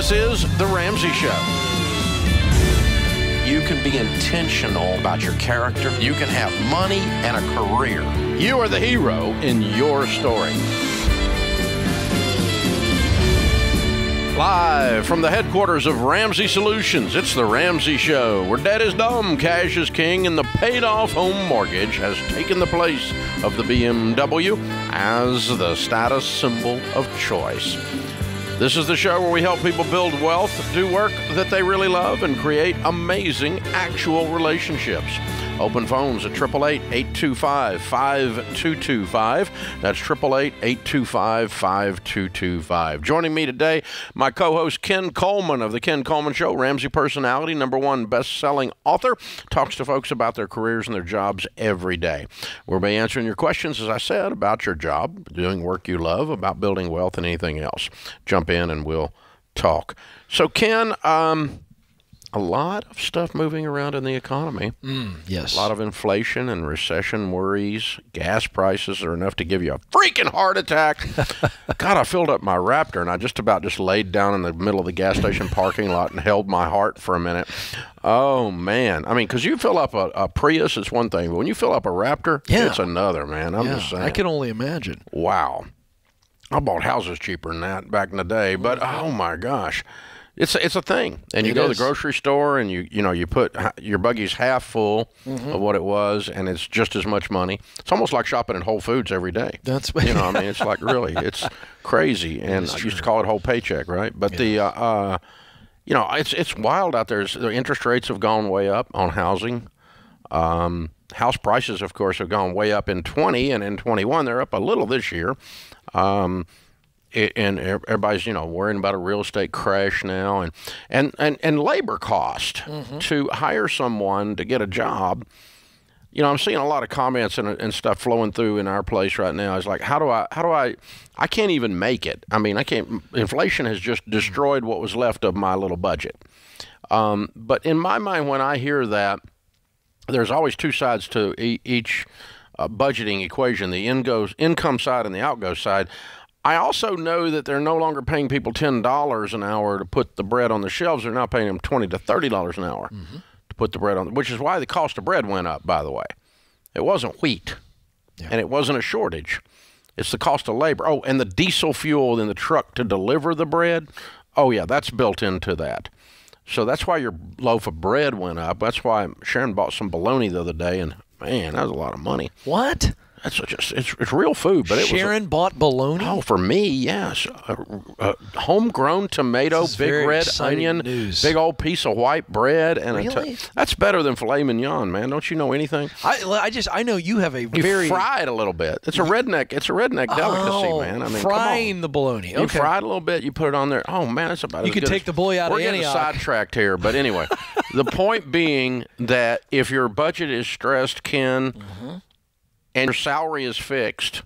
This is The Ramsey Show. You can be intentional about your character. You can have money and a career. You are the hero in your story. Live from the headquarters of Ramsey Solutions, it's The Ramsey Show, where debt is dumb, cash is king, and the paid-off home mortgage has taken the place of the BMW as the status symbol of choice. This is the show where we help people build wealth, do work that they really love, and create amazing actual relationships. Open phones at 888-825-5225. That's 888-825-5225. Joining me today, my co-host Ken Coleman of The Ken Coleman Show, Ramsey personality, #1 best-selling author, talks to folks about their careers and their jobs every day. We'll be answering your questions, as I said, about your job, doing work you love, about building wealth, and anything else. Jump in and we'll talk. So, Ken, a lot of stuff moving around in the economy. Yes. A lot of inflation and recession worries. Gas prices are enough to give you a freaking heart attack. God, I filled up my Raptor, and I just about laid down in the middle of the gas station parking lot and held my heart for a minute. Oh, man. I mean, because you fill up a Prius, it's one thing. But when you fill up a Raptor, it's another, man. I'm just saying. I can only imagine. Wow. I bought houses cheaper than that back in the day. But, oh, my gosh. It's a thing, and you go to the grocery store, and you know you put your buggy's half full of what it was, and it's just as much money. It's almost like shopping at Whole Foods every day. That's you know, I mean, it's like really, it's crazy. And I used to call it whole paycheck, right? But the you know, it's wild out there. The interest rates have gone way up on housing. House prices, of course, have gone way up in 2020 and in 2021. They're up a little this year. And everybody's, you know, worrying about a real estate crash now, and labor cost to hire someone to get a job. You know, I'm seeing a lot of comments and stuff flowing through in our place right now. It's like, how do I can't even make it. I mean, I can't. Inflation has just destroyed what was left of my little budget. But in my mind, when I hear that, there's always two sides to each budgeting equation: the income side and the outgo side. I also know that they're no longer paying people $10 an hour to put the bread on the shelves. They're now paying them $20 to $30 an hour to put the bread on, which is why the cost of bread went up, by the way. It wasn't wheat, and it wasn't a shortage. It's the cost of labor. Oh, and the diesel fuel in the truck to deliver the bread, oh, yeah, that's built into that. So that's why your loaf of bread went up. That's why Sharon bought some bologna the other day, and, man, that was a lot of money. What? That's just, it's real food, but it Sharon bought bologna? Oh, for me, yes. A homegrown tomato, big red onion, big old piece of white bread. And really? That's better than filet mignon, man. Don't you know anything? I know you have a very... You fry it a little bit. It's a redneck delicacy, man. I mean, frying the bologna. Okay. You fry it a little bit, you put it on there. Oh, man, that's about it. You could take the boy out of Antioch. We're getting sidetracked here, but anyway. The point being that if your budget is stressed, Ken... and your salary is fixed,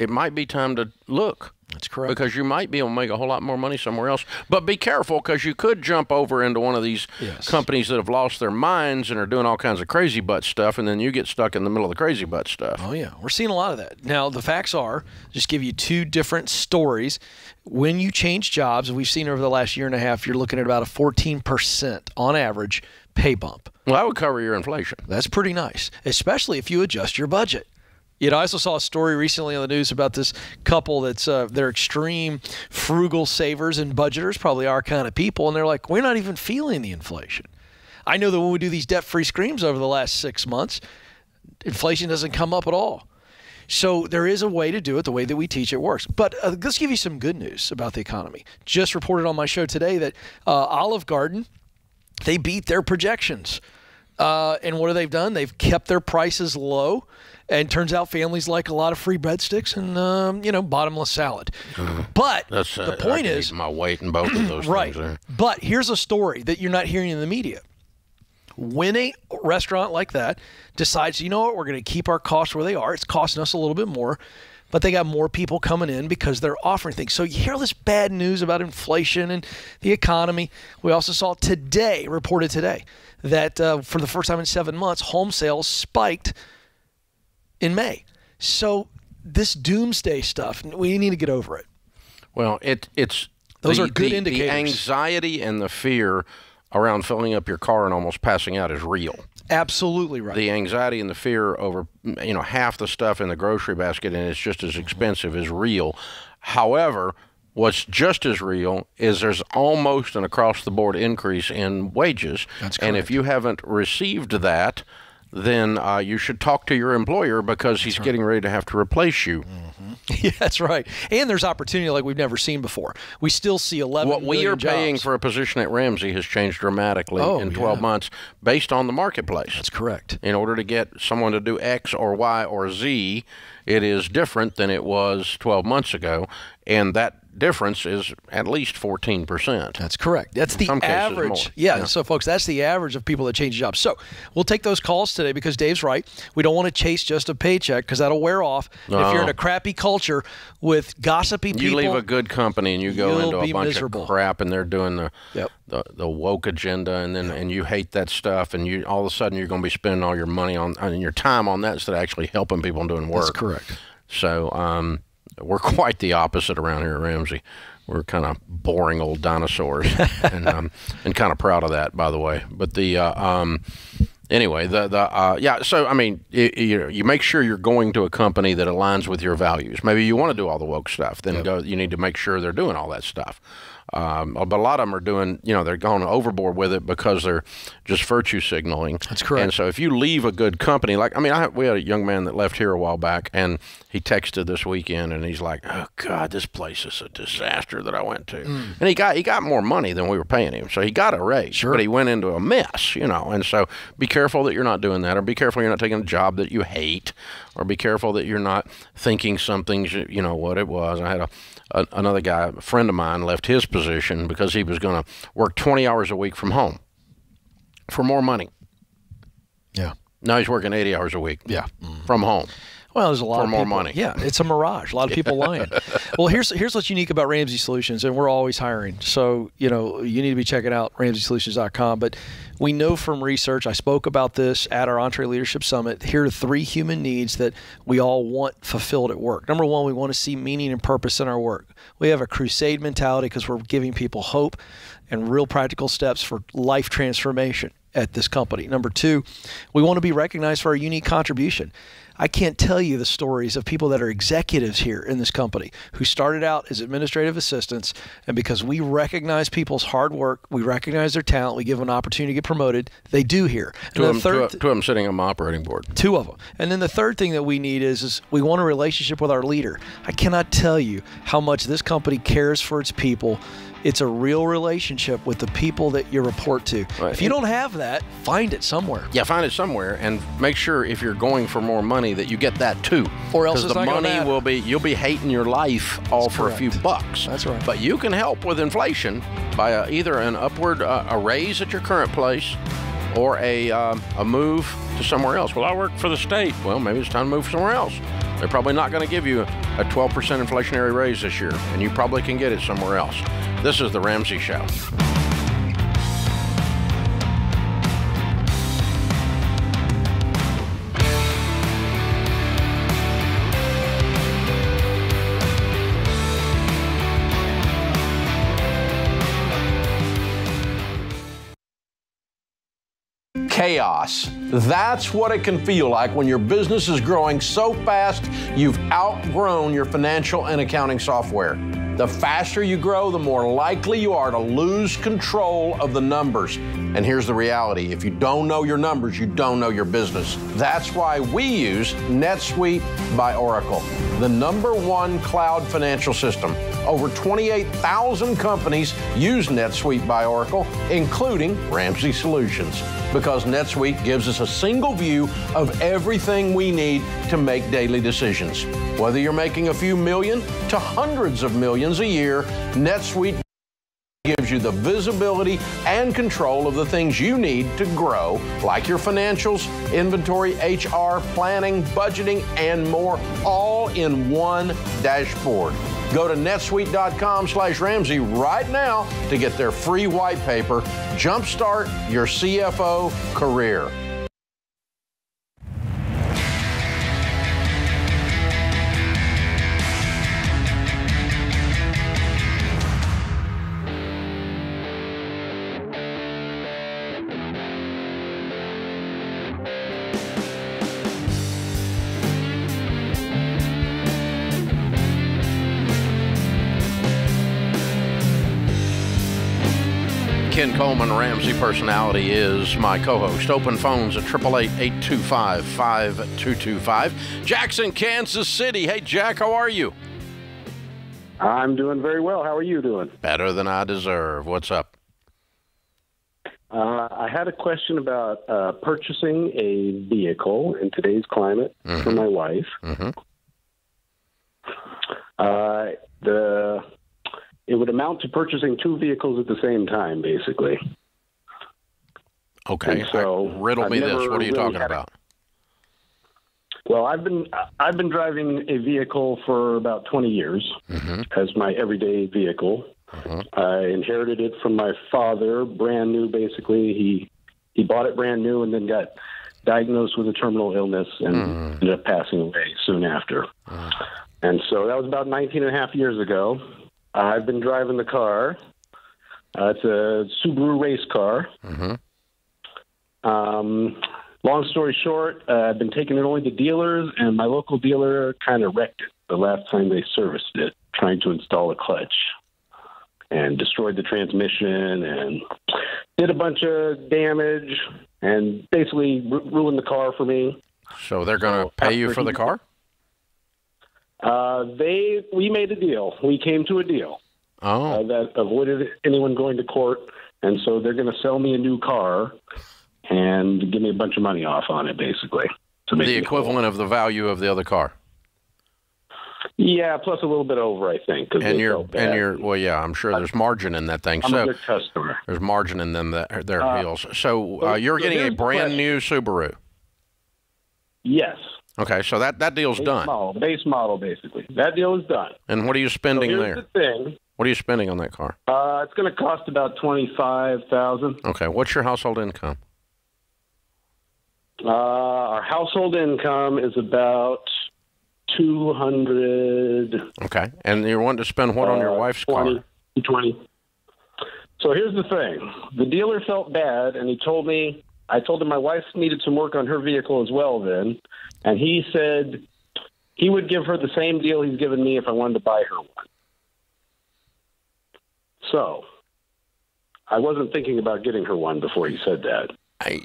it might be time to look. That's correct. Because you might be able to make a whole lot more money somewhere else. But be careful, because you could jump over into one of these companies that have lost their minds and are doing all kinds of crazy butt stuff, and then you get stuck in the middle of the crazy butt stuff. Oh, yeah. We're seeing a lot of that. Now, the facts are, just give you two different stories. When you change jobs, and we've seen over the last year and a half, you're looking at about a 14% on average pay bump. Well, that would cover your inflation. That's pretty nice, especially if you adjust your budget. You know, I also saw a story recently on the news about this couple that's they're extreme frugal savers and budgeters, probably our kind of people, and they're like, we're not even feeling the inflation. I know that when we do these debt-free screams over the last 6 months, inflation doesn't come up at all. So there is a way to do it. The way that we teach it works. But let's give you some good news about the economy. Just reported on my show today that Olive Garden, they beat their projections. And what have they done? They've kept their prices low. And turns out families like a lot of free breadsticks and, you know, bottomless salad. But the point is... my weight in both of those things. Right. But here's a story that you're not hearing in the media. When a restaurant like that decides, you know what, we're going to keep our costs where they are. It's costing us a little bit more. But they got more people coming in because they're offering things. So you hear all this bad news about inflation and the economy. We also saw today, reported today, that for the first time in 7 months, home sales spiked in May. So this doomsday stuff, we need to get over it. Well, it's Those are good indicators. The anxiety and the fear around filling up your car and almost passing out is real. Absolutely right. The anxiety and the fear over, you know, half the stuff in the grocery basket and it's just as expensive is real. However, what's just as real is there's almost an across-the-board increase in wages. That's correct. And if you haven't received that, then you should talk to your employer because he's getting ready to have to replace you. Yeah, that's right. And there's opportunity like we've never seen before. We still see 11 million jobs. What we are paying for a position at Ramsey has changed dramatically in 12 months based on the marketplace. That's correct. In order to get someone to do X or Y or Z, it is different than it was 12 months ago, and that difference is at least 14%. That's correct. That's the average. Yeah. So folks, that's the average of people that change jobs. So we'll take those calls today because Dave's right. We don't want to chase just a paycheck because that'll wear off. If you're in a crappy culture with gossipy people, you leave a good company and you go into a bunch of crap and they're doing the woke agenda and then and you hate that stuff and you all of a sudden you're going to be spending all your money on and your time on that instead of actually helping people and doing work. That's correct. So we're quite the opposite around here at Ramsey. We're kind of boring old dinosaurs, and kind of proud of that, by the way. But the anyway, yeah. So I mean, you make sure you're going to a company that aligns with your values. Maybe you want to do all the woke stuff, then go. You need to make sure they're doing all that stuff. But a lot of them are doing, you know, they're going overboard with it because they're just virtue signaling. That's correct. And so if you leave a good company, like, I mean, we had a young man that left here a while back and he texted this weekend and he's like, oh God, this place is a disaster that I went to. And he got more money than we were paying him. So he got a raise, but he went into a mess, you know? And so be careful that you're not doing that, or be careful you're not taking a job that you hate, or be careful that you're not thinking something's, you know, what it was. I had another guy, a friend of mine, left his position because he was going to work 20 hours a week from home for more money. Yeah. Now he's working 80 hours a week. Yeah. From home. Well, there's a lot of people, more money. Yeah, it's a mirage. A lot of people lying. Well, here's what's unique about Ramsey Solutions, and we're always hiring. So, you know, you need to be checking out RamseySolutions.com. But we know from research, I spoke about this at our Entree Leadership Summit, here are three human needs that we all want fulfilled at work. Number one, we want to see meaning and purpose in our work. We have a crusade mentality because we're giving people hope and real practical steps for life transformation at this company. Number two, we want to be recognized for our unique contribution. I can't tell you the stories of people that are executives here in this company who started out as administrative assistants, and because we recognize people's hard work, we recognize their talent, we give them an opportunity to get promoted, they do here. Two of them sitting on my operating board. Two of them. And then the third thing that we need is we want a relationship with our leader. I cannot tell you how much this company cares for its people. It's a real relationship with the people that you report to. Right. If you don't have that, find it somewhere. Yeah, find it somewhere, and make sure if you're going for more money that you get that too. Or else the money will be, you'll be hating your life all for a few bucks. That's right. But you can help with inflation by either an upward a raise at your current place, or a move to somewhere else. Well, I work for the state. Well, maybe it's time to move somewhere else. They're probably not going to give you a 12% inflationary raise this year, and you probably can get it somewhere else. This is The Ramsey Show. Chaos. That's what it can feel like when your business is growing so fast you've outgrown your financial and accounting software. The faster you grow, the more likely you are to lose control of the numbers. And here's the reality. If you don't know your numbers, you don't know your business. That's why we use NetSuite by Oracle, the #1 cloud financial system. Over 28,000 companies use NetSuite by Oracle, including Ramsey Solutions, because NetSuite gives us a single view of everything we need to make daily decisions. Whether you're making a few million to hundreds of millions a year, NetSuite gives you the visibility and control of the things you need to grow, like your financials, inventory, HR, planning, budgeting, and more, all in one dashboard. Go to netsuite.com/Ramsey right now to get their free white paper, Jumpstart Your CFO Career. Ken Coleman, Ramsey Personality, is my co-host. Open phones at 888-825-5225. Jackson, Kansas City. Hey, Jack, how are you? I'm doing very well. How are you doing? Better than I deserve. What's up? I had a question about purchasing a vehicle in today's climate for my wife. It would amount to purchasing two vehicles at the same time, basically. Okay. And so riddle me this. What are you talking about? Well, I've been driving a vehicle for about 20 years as my everyday vehicle. I inherited it from my father, brand new, basically. He bought it brand new and then got diagnosed with a terminal illness and ended up passing away soon after. And so that was about 19 and a half years ago. I've been driving the car. It's a Subaru race car. Long story short, I've been taking it only to dealers, and my local dealer kind of wrecked it the last time they serviced it, trying to install a clutch, and destroyed the transmission and did a bunch of damage and basically ruined the car for me. So they're going to pay you for the car? We made a deal. We came to a deal that avoided anyone going to court, and so they're going to sell me a new car and give me a bunch of money off on it, basically. The equivalent of the value of the other car. Yeah, plus a little bit over, I think. Well, yeah, I'm sure there's margin in that thing. I'm a good customer. There's margin in them their deals. So you're getting a brand new Subaru. Yes. Okay, so that deal's done. Base model, basically. That deal is done. And what are you spending What are you spending on that car? It's going to cost about $25,000. Okay, what's your household income? Our household income is about $200. Okay, and you're wanting to spend what on your wife's car? $220. So here's the thing. The dealer felt bad, and I told him my wife needed some work on her vehicle as well then, and he said he would give her the same deal he's given me if I wanted to buy her one. So I wasn't thinking about getting her one before he said that.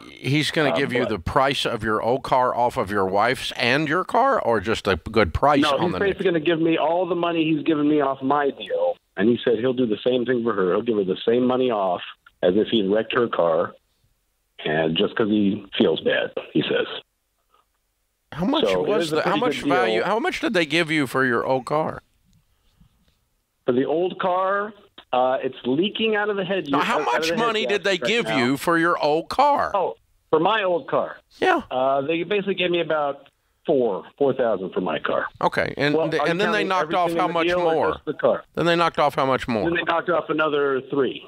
He's going to give you the price of your old car off of your wife's and your car, or just a good price on the No, he's basically going to give me all the money he's given me off my deal, and he said he'll do the same thing for her. He'll give her the same money off as if he wrecked her car. And just because he feels bad, he says. How much value? How much did they give you for your old car? For the old car, it's leaking out of the head. Now, how much money did they give you for your old car? Oh, for my old car. Yeah. They basically gave me about $4,000 for my car. Okay, and then they knocked off how much more? Then they knocked off how much more? Then they knocked off another $3,000.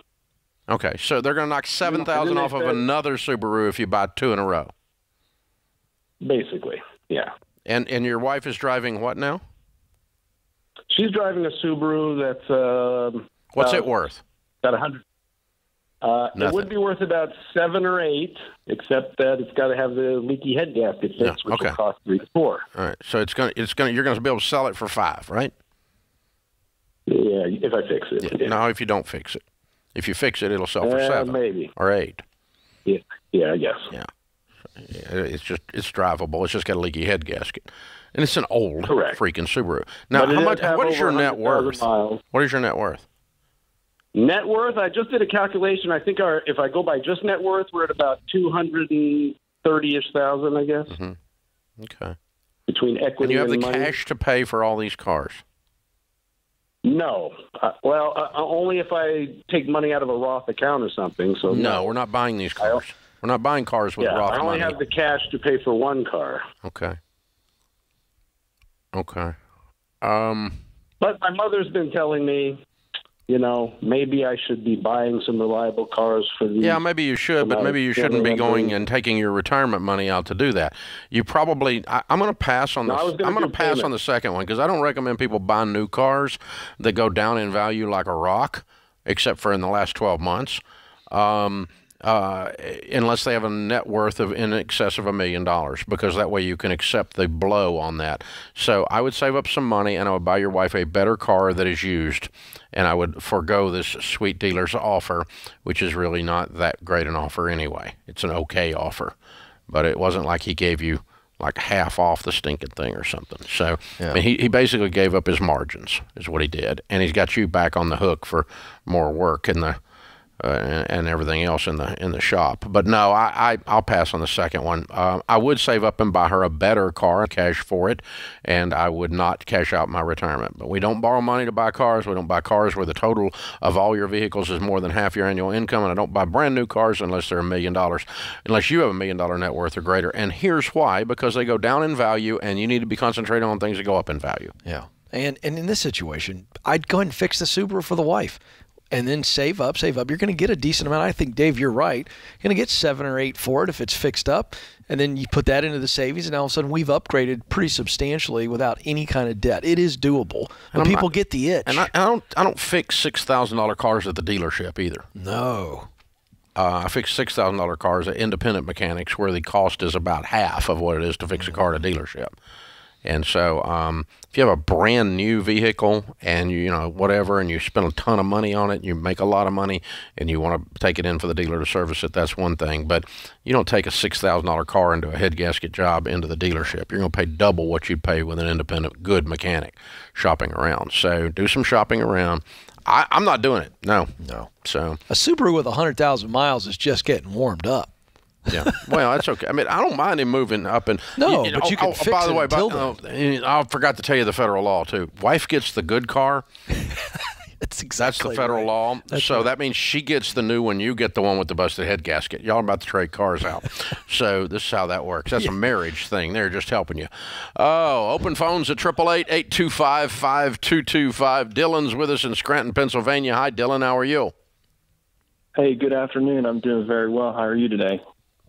Okay, so they're going to knock $7,000 off of another Subaru if you buy two in a row. Basically, yeah. And your wife is driving what now? She's driving a Subaru that's what's it worth? About $100. It would be worth about $7,000 or $8,000, except that it's got to have the leaky head gasket fixed, which will cost $3,000 to $4,000. All right, so you're going to be able to sell it for $5,000, right? Yeah, if I fix it. Yeah. No, if you don't fix it. If you fix it, it'll sell for $7,000 maybe, or $8,000. Yeah, I guess. Yeah, it's drivable. It's just got a leaky head gasket, and it's an old freaking Subaru. Now, what is your net worth? What is your net worth? Net worth? I just did a calculation. I think if I go by just net worth, we're at about $230,000-ish, I guess. Okay. Between equity and money. And you have the cash to pay for all these cars. No. Only if I take money out of a Roth account or something. So no, we're not buying these cars. We're not buying cars with Roth money. I only have the cash to pay for one car. Okay. But my mother's been telling me, maybe I should be buying some reliable cars for the... Yeah, maybe you should, but maybe you shouldn't be going and taking your retirement money out to do that. You probably... I'm going to pass on the second one, because I don't recommend people buy new cars that go down in value like a rock, except for in the last 12 months. unless they have a net worth of in excess of $1 million, because that way you can accept the blow on that. So I would save up some money, and I would buy your wife a better car that is used, and I would forego this sweet dealer's offer, which is really not that great an offer anyway. It's an okay offer, but it wasn't like he gave you like half off the stinking thing or something. So yeah. I mean, he basically gave up his margins is what he did. And he's got you back on the hook for more work in the, and everything else in the shop. But no, I'll pass on the second one. I would save up and buy her a better car, cash for it. And I would not cash out my retirement, but we don't borrow money to buy cars. We don't buy cars where the total of all your vehicles is more than half your annual income. And I don't buy brand new cars unless they're $1 million, unless you have $1 million net worth or greater. And here's why, because they go down in value and you need to be concentrating on things that go up in value. Yeah. And in this situation, I'd go ahead and fix the Subaru for the wife. And then save up, save up. You're going to get a decent amount. I think, Dave, you're right. You're going to get 7 or 8 for it if it's fixed up. And then you put that into the savings, and all of a sudden we've upgraded pretty substantially without any kind of debt. It is doable. And people get the itch. And I don't fix $6,000 cars at the dealership either. No. I fix $6,000 cars at independent mechanics where the cost is about half of what it is to fix a car at a dealership. And so if you have a brand new vehicle and you know whatever, and you spend a ton of money on it, and you make a lot of money, and you want to take it in for the dealer to service it, that's one thing. But you don't take a $6,000 car into a head gasket job into the dealership. You're going to pay double what you'd pay with an independent good mechanic shopping around. So do some shopping around. I'm not doing it. No, no. So a Subaru with 100,000 miles is just getting warmed up. Yeah, well, that's okay. I mean, I don't mind him moving up and no, you know, but you can fix by the way, by, I forgot to tell you the federal law too. Wife gets the good car. That's exactly that's the federal right. law. That's so right. That means she gets the new one. You get the one with the busted head gasket. Y'all are about to trade cars out. So this is how that works. That's yeah. a marriage thing. They're just helping you. Oh, open phones at 888-825-5225. Dylan's with us in Scranton, Pennsylvania. Hi, Dylan. How are you? Hey, good afternoon. I'm doing very well. How are you today?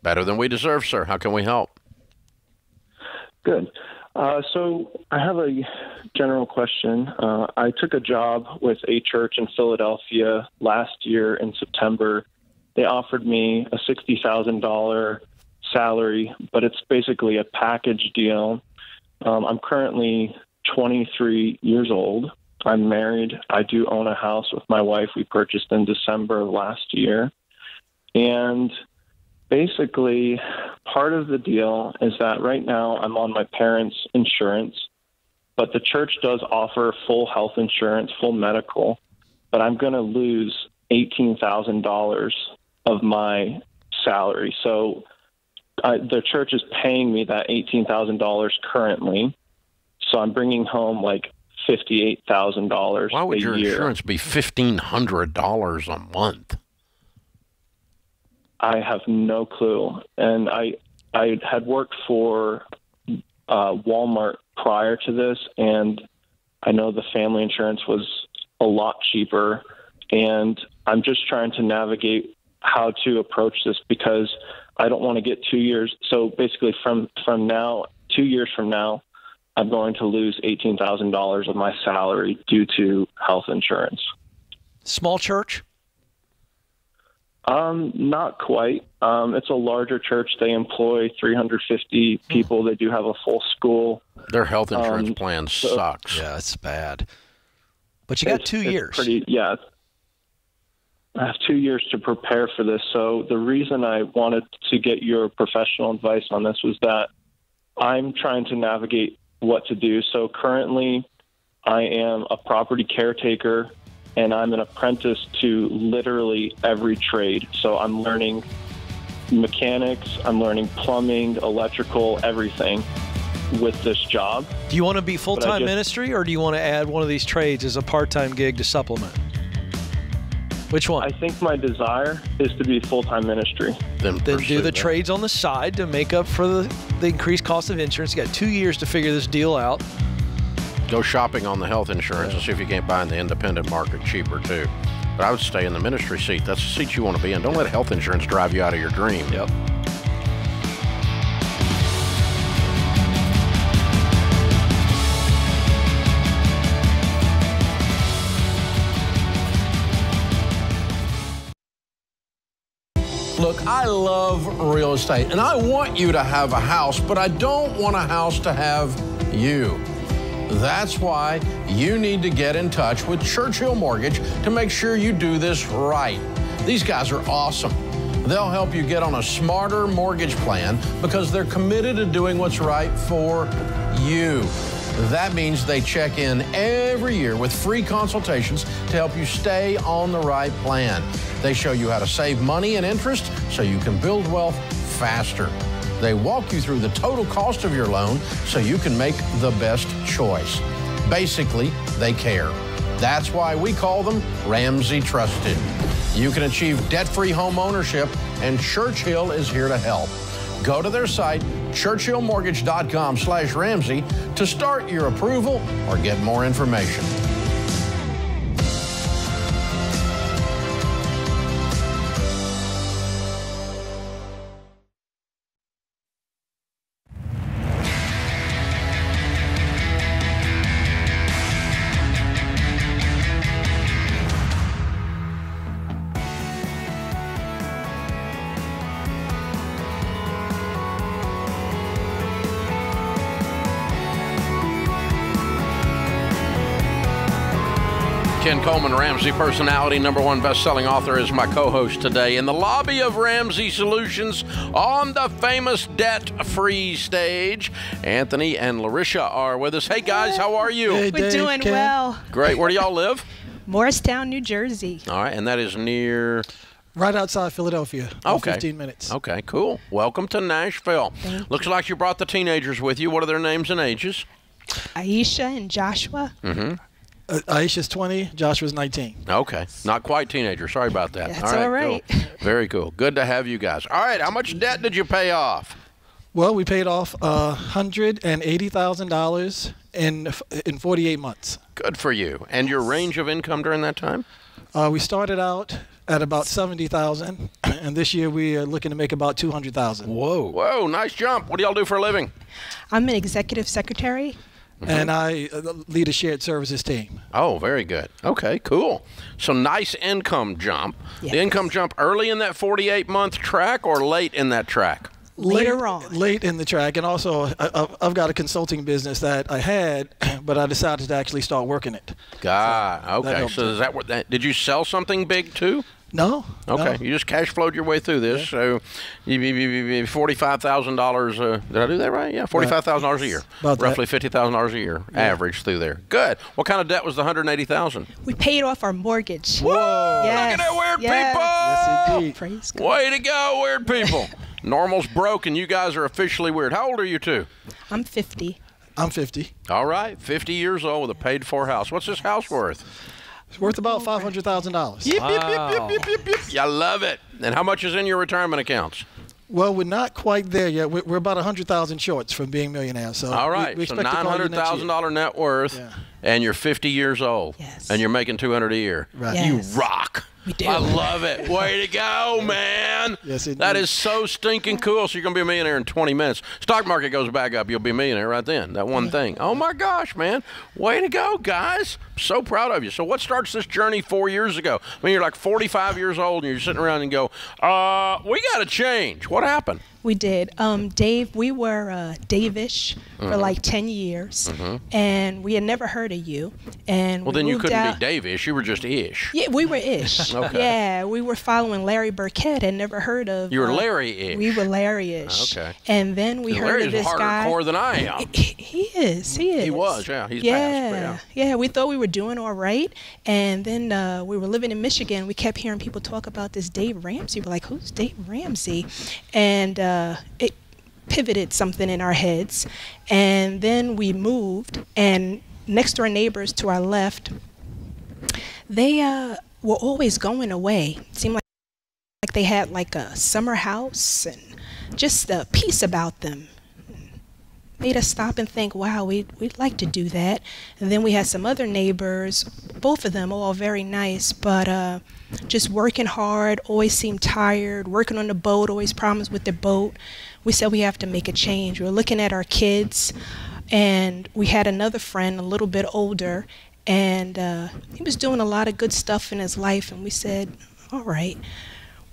Better than we deserve, sir. How can we help? Good. So I have a general question. I took a job with a church in Philadelphia last year in September. They offered me a $60,000 salary, but it's basically a package deal. I'm currently 23 years old. I'm married. I do own a house with my wife. We purchased in December of last year. And basically, part of the deal is that right now I'm on my parents' insurance, but the church does offer full health insurance, full medical, but I'm going to lose $18,000 of my salary. So the church is paying me that $18,000 currently, so I'm bringing home like $58,000 a year. Why would your insurance be $1,500 a month? I have no clue. And I had worked for Walmart prior to this, and I know the family insurance was a lot cheaper. And I'm just trying to navigate how to approach this because I don't want to get 2 years. So basically from now, 2 years from now, I'm going to lose $18,000 of my salary due to health insurance. Small church? Not quite. It's a larger church. They employ 350 people. They do have a full school. Their health insurance plan sucks. Yeah, it's bad. But you got 2 years. Pretty, yeah. I have 2 years to prepare for this. So the reason I wanted to get your professional advice on this was that I'm trying to navigate what to do. So currently I am a property caretaker, and I'm an apprentice to literally every trade. So I'm learning mechanics, I'm learning plumbing, electrical, everything with this job. Do you want to be full-time ministry, or do you want to add one of these trades as a part-time gig to supplement? Which one? I think my desire is to be full-time ministry. Then do the trades on the side to make up for the increased cost of insurance. You got 2 years to figure this deal out. Go shopping on the health insurance and see if you can't buy in the independent market cheaper too. But I would stay in the ministry seat. That's the seat you want to be in. Don't let health insurance drive you out of your dream. Yep. Look, I love real estate, and I want you to have a house, but I don't want a house to have you. That's why you need to get in touch with Churchill Mortgage to make sure you do this right. These guys are awesome. They'll help you get on a smarter mortgage plan because they're committed to doing what's right for you. That means they check in every year with free consultations to help you stay on the right plan. They show you how to save money and interest so you can build wealth faster. They walk you through the total cost of your loan so you can make the best choice. Basically, they care. That's why we call them Ramsey Trusted. You can achieve debt-free home ownership, and Churchill is here to help. Go to their site, ChurchillMortgage.com/Ramsey, to start your approval or get more information. Ken Coleman, Ramsey personality, #1 best-selling author, is my co-host today in the lobby of Ramsey Solutions on the famous debt-free stage. Anthony and Larisha are with us. Hey, guys, how are you? Hey, Dave, we're doing Ken. Well. Great. Where do y'all live? Morristown, New Jersey. All right, and that is near... Right outside Philadelphia. Okay. 15 minutes. Okay, cool. Welcome to Nashville. Looks like you brought the teenagers with you. What are their names and ages? Aisha and Joshua. Mm-hmm. Aisha's 20, Joshua's 19. Okay, not quite teenager. Sorry about that. That's all right. Cool. Very cool. Good to have you guys. All right, how much debt did you pay off? Well, we paid off $180,000 in 48 months. Good for you. And your range of income during that time? We started out at about $70,000, and this year we are looking to make about $200,000. Whoa. Whoa, nice jump. What do y'all do for a living? I'm an executive secretary. Mm-hmm. And I lead a shared services team. Oh, very good. Okay, cool. So nice income jump. Yes. The income jump early in that 48-month track or late in that track? Later on. Late in the track. And also, I've got a consulting business that I had, but I decided to actually start working it. Okay. So is that did you sell something big, too? No. Okay. No. You just cash flowed your way through this. Yeah. So you $45,000. Did I do that right? Yeah, $45,000 a year. About roughly $50,000 a year average through there. Good. What kind of debt was the $180,000? We paid off our mortgage. Whoa. Yes. Look at that, weird people. Yes, praise God. Way to go, weird people. Normal's broke, and you guys are officially weird. How old are you two? I'm 50. I'm 50. All right. 50 years old with a paid-for house. What's this house worth? It's worth about $500,000. Yep, wow. I love it. And how much is in your retirement accounts? Well, we're not quite there yet. We're about $100,000 shorts from being millionaires. So all right. We so $900,000 net worth, and you're 50 years old, and you're making $200 a year. Right. Yes. You rock. We do. I love it. Way to go, man. Yes, it is so stinking cool. So you're going to be a millionaire in 20 minutes. Stock market goes back up. You'll be a millionaire right then. That one thing. Oh, my gosh, man. Way to go, guys. So proud of you. So what starts this journey 4 years ago? I mean, you're like 45 years old, and you're sitting around and go, we got to change. What happened? We did. Dave, we were Dave-ish for like 10 years, and we had never heard of you. And well, then you couldn't be Dave-ish. You were just ish. Yeah, we were ish. Okay. Yeah, we were following Larry Burkett and never heard of. You were Larry-ish. We were Larry-ish. Okay. And then we heard of this guy. Larry's hardcore than I am. He is. He was, yeah. He's passed. Yeah, we thought we were doing all right, and then we were living in Michigan. We kept hearing people talk about this Dave Ramsey. We're like, who's Dave Ramsey? And it pivoted something in our heads, and then we moved, and next door neighbors to our left, they were always going away. It seemed like they had like a summer house and just a peace about them. Made us stop and think, wow, we'd like to do that. And then we had some other neighbors, both of them all very nice, but just working hard, always seemed tired, working on the boat, always problems with the boat. We said we have to make a change. We were looking at our kids, and we had another friend a little bit older, and he was doing a lot of good stuff in his life, and we said, all right,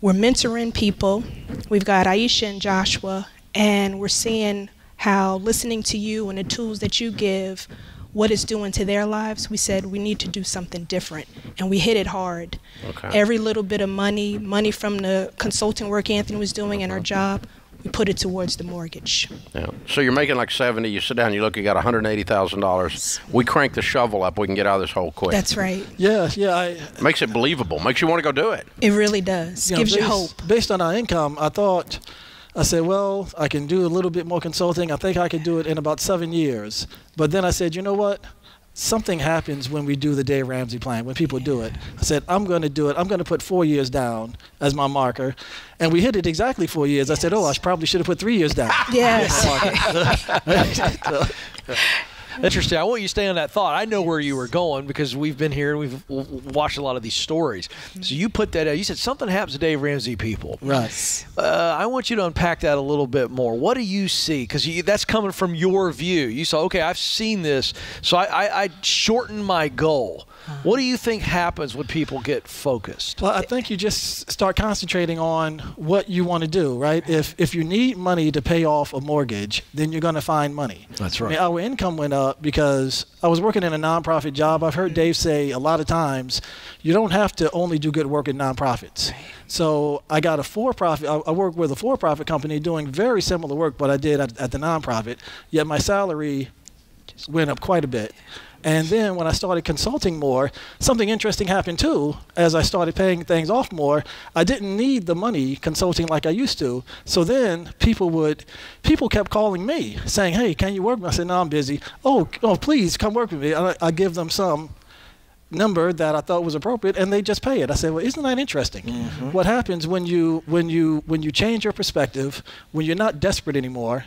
We're mentoring people. We've got Aisha and Joshua, and we're seeing how listening to you and the tools that you give, what it's doing to their lives. We said we need to do something different, and we hit it hard. Okay. Every little bit of money from the consulting work Anthony was doing in our job, we put it towards the mortgage. Yeah. So you're making like 70, you sit down, you look, you got $180,000. We crank the shovel up, we can get out of this hole quick. That's right. Yeah, yeah. Makes it believable, makes you want to go do it. It really does, gives you hope. Based on our income, I said, well, I can do a little bit more consulting. I think I could do it in about 7 years. But then I said, you know what? Something happens when we do the Dave Ramsey plan, when people do it. I said, I'm going to do it. I'm going to put 4 years down as my marker. And we hit it exactly 4 years. Yes. I said, oh, I probably should have put 3 years down. Yes. Interesting. I want you to stay on that thought. I know where you were going because we've been here and we've watched a lot of these stories. So you put that out. You said something happens to Dave Ramsey people. Right. I want you to unpack that a little bit more. What do you see? Because that's coming from your view. You saw, okay, I've seen this, so I shortened my goal. What do you think happens when people get focused? Well, I think you just start concentrating on what you want to do, right? If you need money to pay off a mortgage, then you're going to find money. That's right. I mean, our income went up because I was working in a nonprofit job. I've heard Dave say a lot of times, you don't have to only do good work in nonprofits. Right. So I got a for-profit. I worked with a for-profit company doing very similar work, but I did at the nonprofit. Yet my salary went up quite a bit. And then when I started consulting more, something interesting happened too. As I started paying things off more, I didn't need the money consulting like I used to. So then people kept calling me saying, hey, can you work with me? I said, no, I'm busy. Oh, please come work with me. I give them some number that I thought was appropriate, and they just pay it. I said, well, isn't that interesting? Mm-hmm. What happens when you change your perspective, when you're not desperate anymore,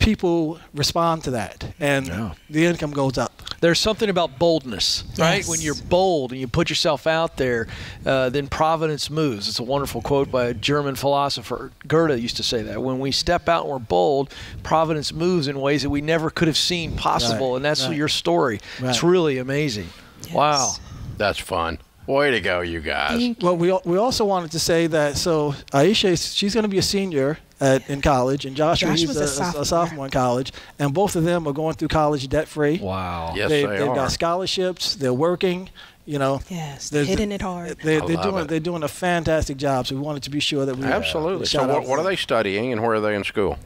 people respond to that, and the income goes up. There's something about boldness, right? Yes. When you're bold and you put yourself out there, then providence moves. It's a wonderful quote by a German philosopher. Goethe used to say that. When we step out and we're bold, providence moves in ways that we never could have seen possible, and that's your story. Right. It's really amazing. Yes. Wow. That's fun. Way to go, you guys. Well, we also wanted to say that, so Aisha, she's going to be a senior in college, and Joshua, he's a sophomore in college, and both of them are going through college debt-free. Wow. Yes, they've got scholarships. They're working. You know, yes, they're hitting it hard. They're doing a fantastic job, so we wanted to be sure that we absolutely. So what are they studying, and where are they in school?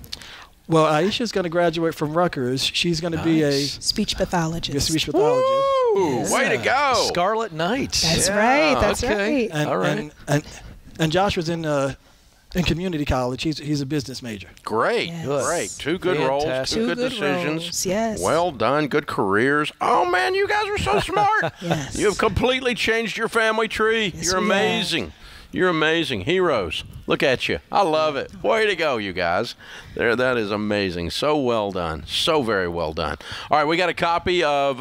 Well, Aisha's going to graduate from Rutgers. She's going to be a speech pathologist. Woo! Yes. Way to go, Scarlet Knights. That's right. That's right. And, and Joshua's in community college. He's a business major. Great. Yes. Great. Two good roles. Two good decisions. Roles. Yes. Well done. Good careers. Oh man, you guys are so smart. Yes. You have completely changed your family tree. Yes, you're amazing. You're amazing. Heroes. Look at you. I love it. Way to go, you guys. There, that is amazing. So well done. So very well done. All right, we got a copy of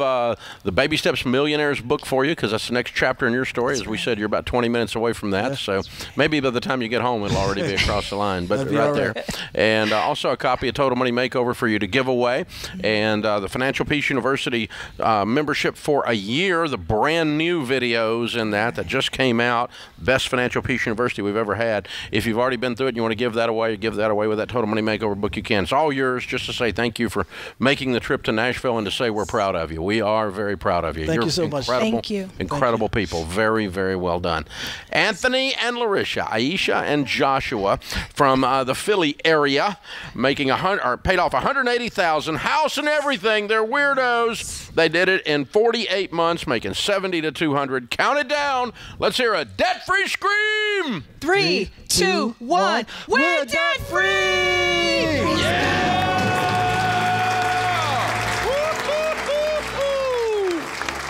the Baby Steps Millionaires book for you, because that's the next chapter in your story. As we said, you're about 20 minutes away from that. So maybe by the time you get home, it'll already be across the line, but right there. And also a copy of Total Money Makeover for you to give away. And the Financial Peace University membership for a year, the brand new videos in that just came out. Best Financial Peace University we've ever had. If you've already been through it and you want to give that away with that Total Money Makeover book, you can. It's all yours, just to say thank you for making the trip to Nashville and to say we're proud of you. We are very proud of you. Thank you so much. Thank you. Incredible people. Very, very well done. Anthony and Larisha, Aisha and Joshua from the Philly area, making paid off $180,000, house and everything. They're weirdos. They did it in 48 months, making 70 to 200. Count it down. Let's hear a debt-free scream. 3, 2, 1. We're debt-free! Yeah! Woo-hoo-hoo-hoo!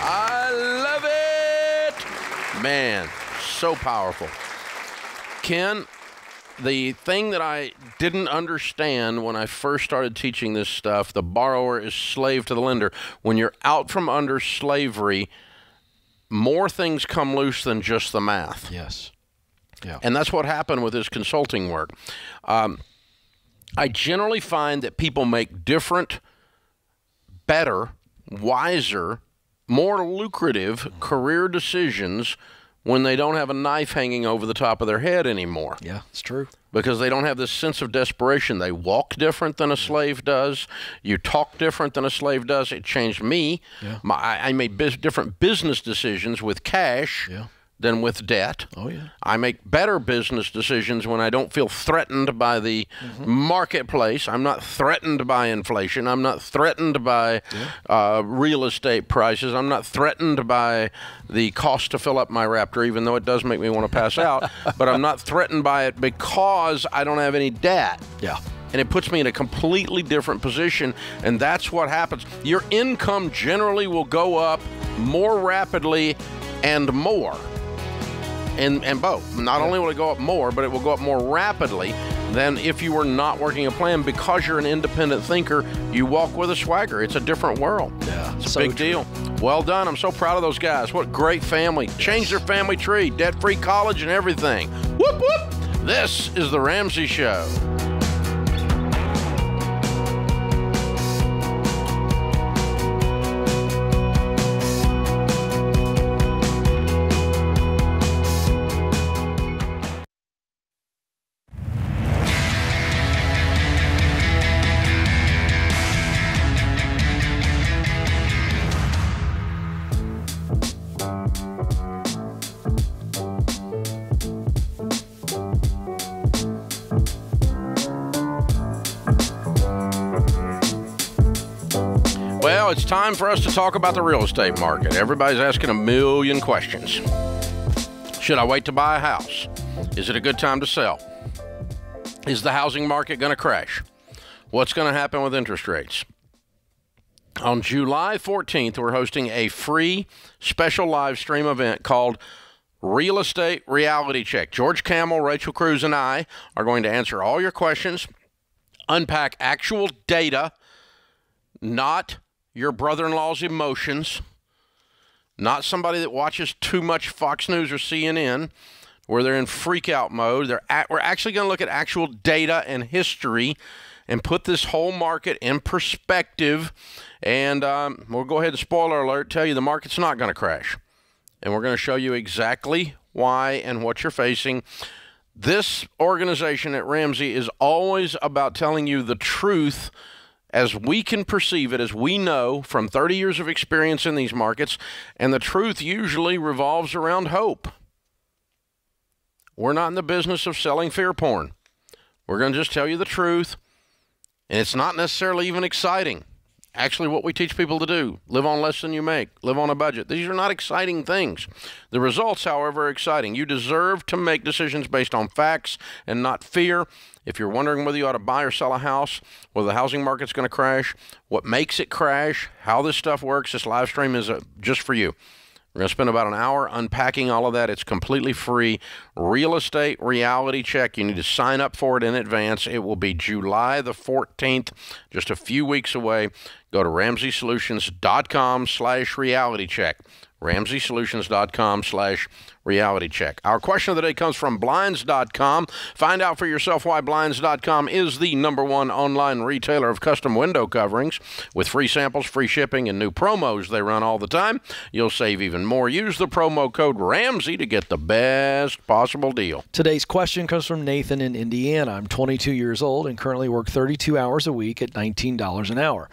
I love it! Man, so powerful. Ken, the thing that I didn't understand when I first started teaching this stuff, the borrower is slave to the lender. When you're out from under slavery, more things come loose than just the math. Yes. Yeah. And that's what happened with his consulting work. I generally find that people make different, better, wiser, more lucrative career decisions when they don't have a knife hanging over the top of their head anymore. Yeah, it's true. Because they don't have this sense of desperation. They walk different than a slave does. You talk different than a slave does. It changed me. Yeah. I made different business decisions with cash than with debt. Oh, yeah. I make better business decisions when I don't feel threatened by the marketplace. I'm not threatened by inflation. I'm not threatened by real estate prices. I'm not threatened by the cost to fill up my Raptor, even though it does make me want to pass out. But I'm not threatened by it because I don't have any debt. Yeah. And it puts me in a completely different position, and that's what happens. Your income generally will go up more rapidly and more. And both. Not only will it go up more, but it will go up more rapidly than if you were not working a plan. Because you're an independent thinker, you walk with a swagger. It's a different world. Yeah, it's a big deal. Well done. I'm so proud of those guys. What a great family. Changed their family tree. Debt-free college and everything. Whoop, whoop. This is The Ramsey Show. It's time for us to talk about the real estate market. Everybody's asking a million questions. Should I wait to buy a house? Is it a good time to sell? Is the housing market going to crash? What's going to happen with interest rates? On July 14th, we're hosting a free special live stream event called Real Estate Reality Check. George Camel, Rachel Cruz, and I are going to answer all your questions, unpack actual data, not your brother-in-law's emotions, not somebody that watches too much Fox News or CNN where they're in freak-out mode. We're actually going to look at actual data and history and put this whole market in perspective. And we'll go ahead and, spoiler alert, tell you the market's not going to crash. And we're going to show you exactly why and what you're facing. This organization at Ramsey is always about telling you the truth as we can perceive it, as we know from 30 years of experience in these markets, and the truth usually revolves around hope. We're not in the business of selling fear porn. We're going to just tell you the truth, and it's not necessarily even exciting. Actually, what we teach people to do, live on less than you make, live on a budget. These are not exciting things. The results, however, are exciting. You deserve to make decisions based on facts and not fear. If you're wondering whether you ought to buy or sell a house, whether the housing market's going to crash, what makes it crash, how this stuff works, this live stream is just for you. We're going to spend about an hour unpacking all of that. It's completely free. Real Estate Reality Check. You need to sign up for it in advance. It will be July the 14th, just a few weeks away. Go to RamseySolutions.com/realitycheck. RamseySolutions.com/realitycheck. Our question of the day comes from Blinds.com. Find out for yourself why Blinds.com is the #1 online retailer of custom window coverings. With free samples, free shipping, and new promos they run all the time, you'll save even more. Use the promo code Ramsey to get the best possible deal. Today's question comes from Nathan in Indiana. I'm 22 years old and currently work 32 hours a week at $19 an hour,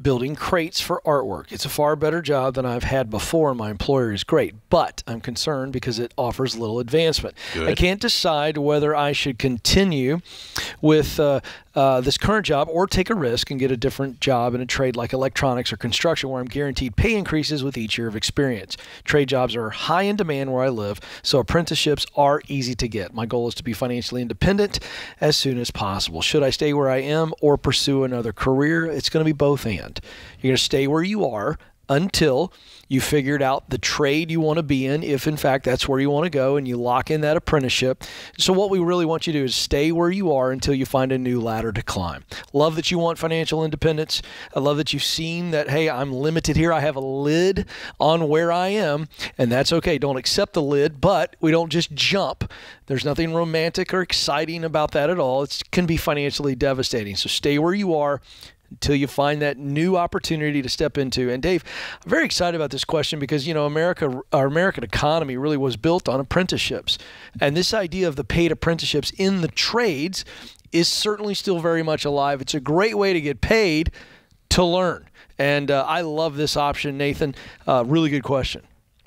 building crates for artwork. It's a far better job than I've had before, and my employer is great, but I'm concerned because it offers little advancement. Good. I can't decide whether I should continue with this current job or take a risk and get a different job in a trade like electronics or construction where I'm guaranteed pay increases with each year of experience. Trade jobs are high in demand where I live, so apprenticeships are easy to get. My goal is to be financially independent as soon as possible. Should I stay where I am or pursue another career? It's going to be both and. You're going to stay where you are until you figured out the trade you want to be in, if in fact that's where you want to go, and you lock in that apprenticeship. So what we really want you to do is stay where you are until you find a new ladder to climb. Love that you want financial independence. I love that you've seen that, hey, I'm limited here. I have a lid on where I am, and that's okay. Don't accept the lid, but we don't just jump. There's nothing romantic or exciting about that at all. It can be financially devastating. So stay where you are. until you find that new opportunity to step into. And Dave, I'm very excited about this question because, you know, America, our American economy really was built on apprenticeships. And this idea of the paid apprenticeships in the trades is certainly still very much alive. It's a great way to get paid to learn. And I love this option, Nathan. Really good question.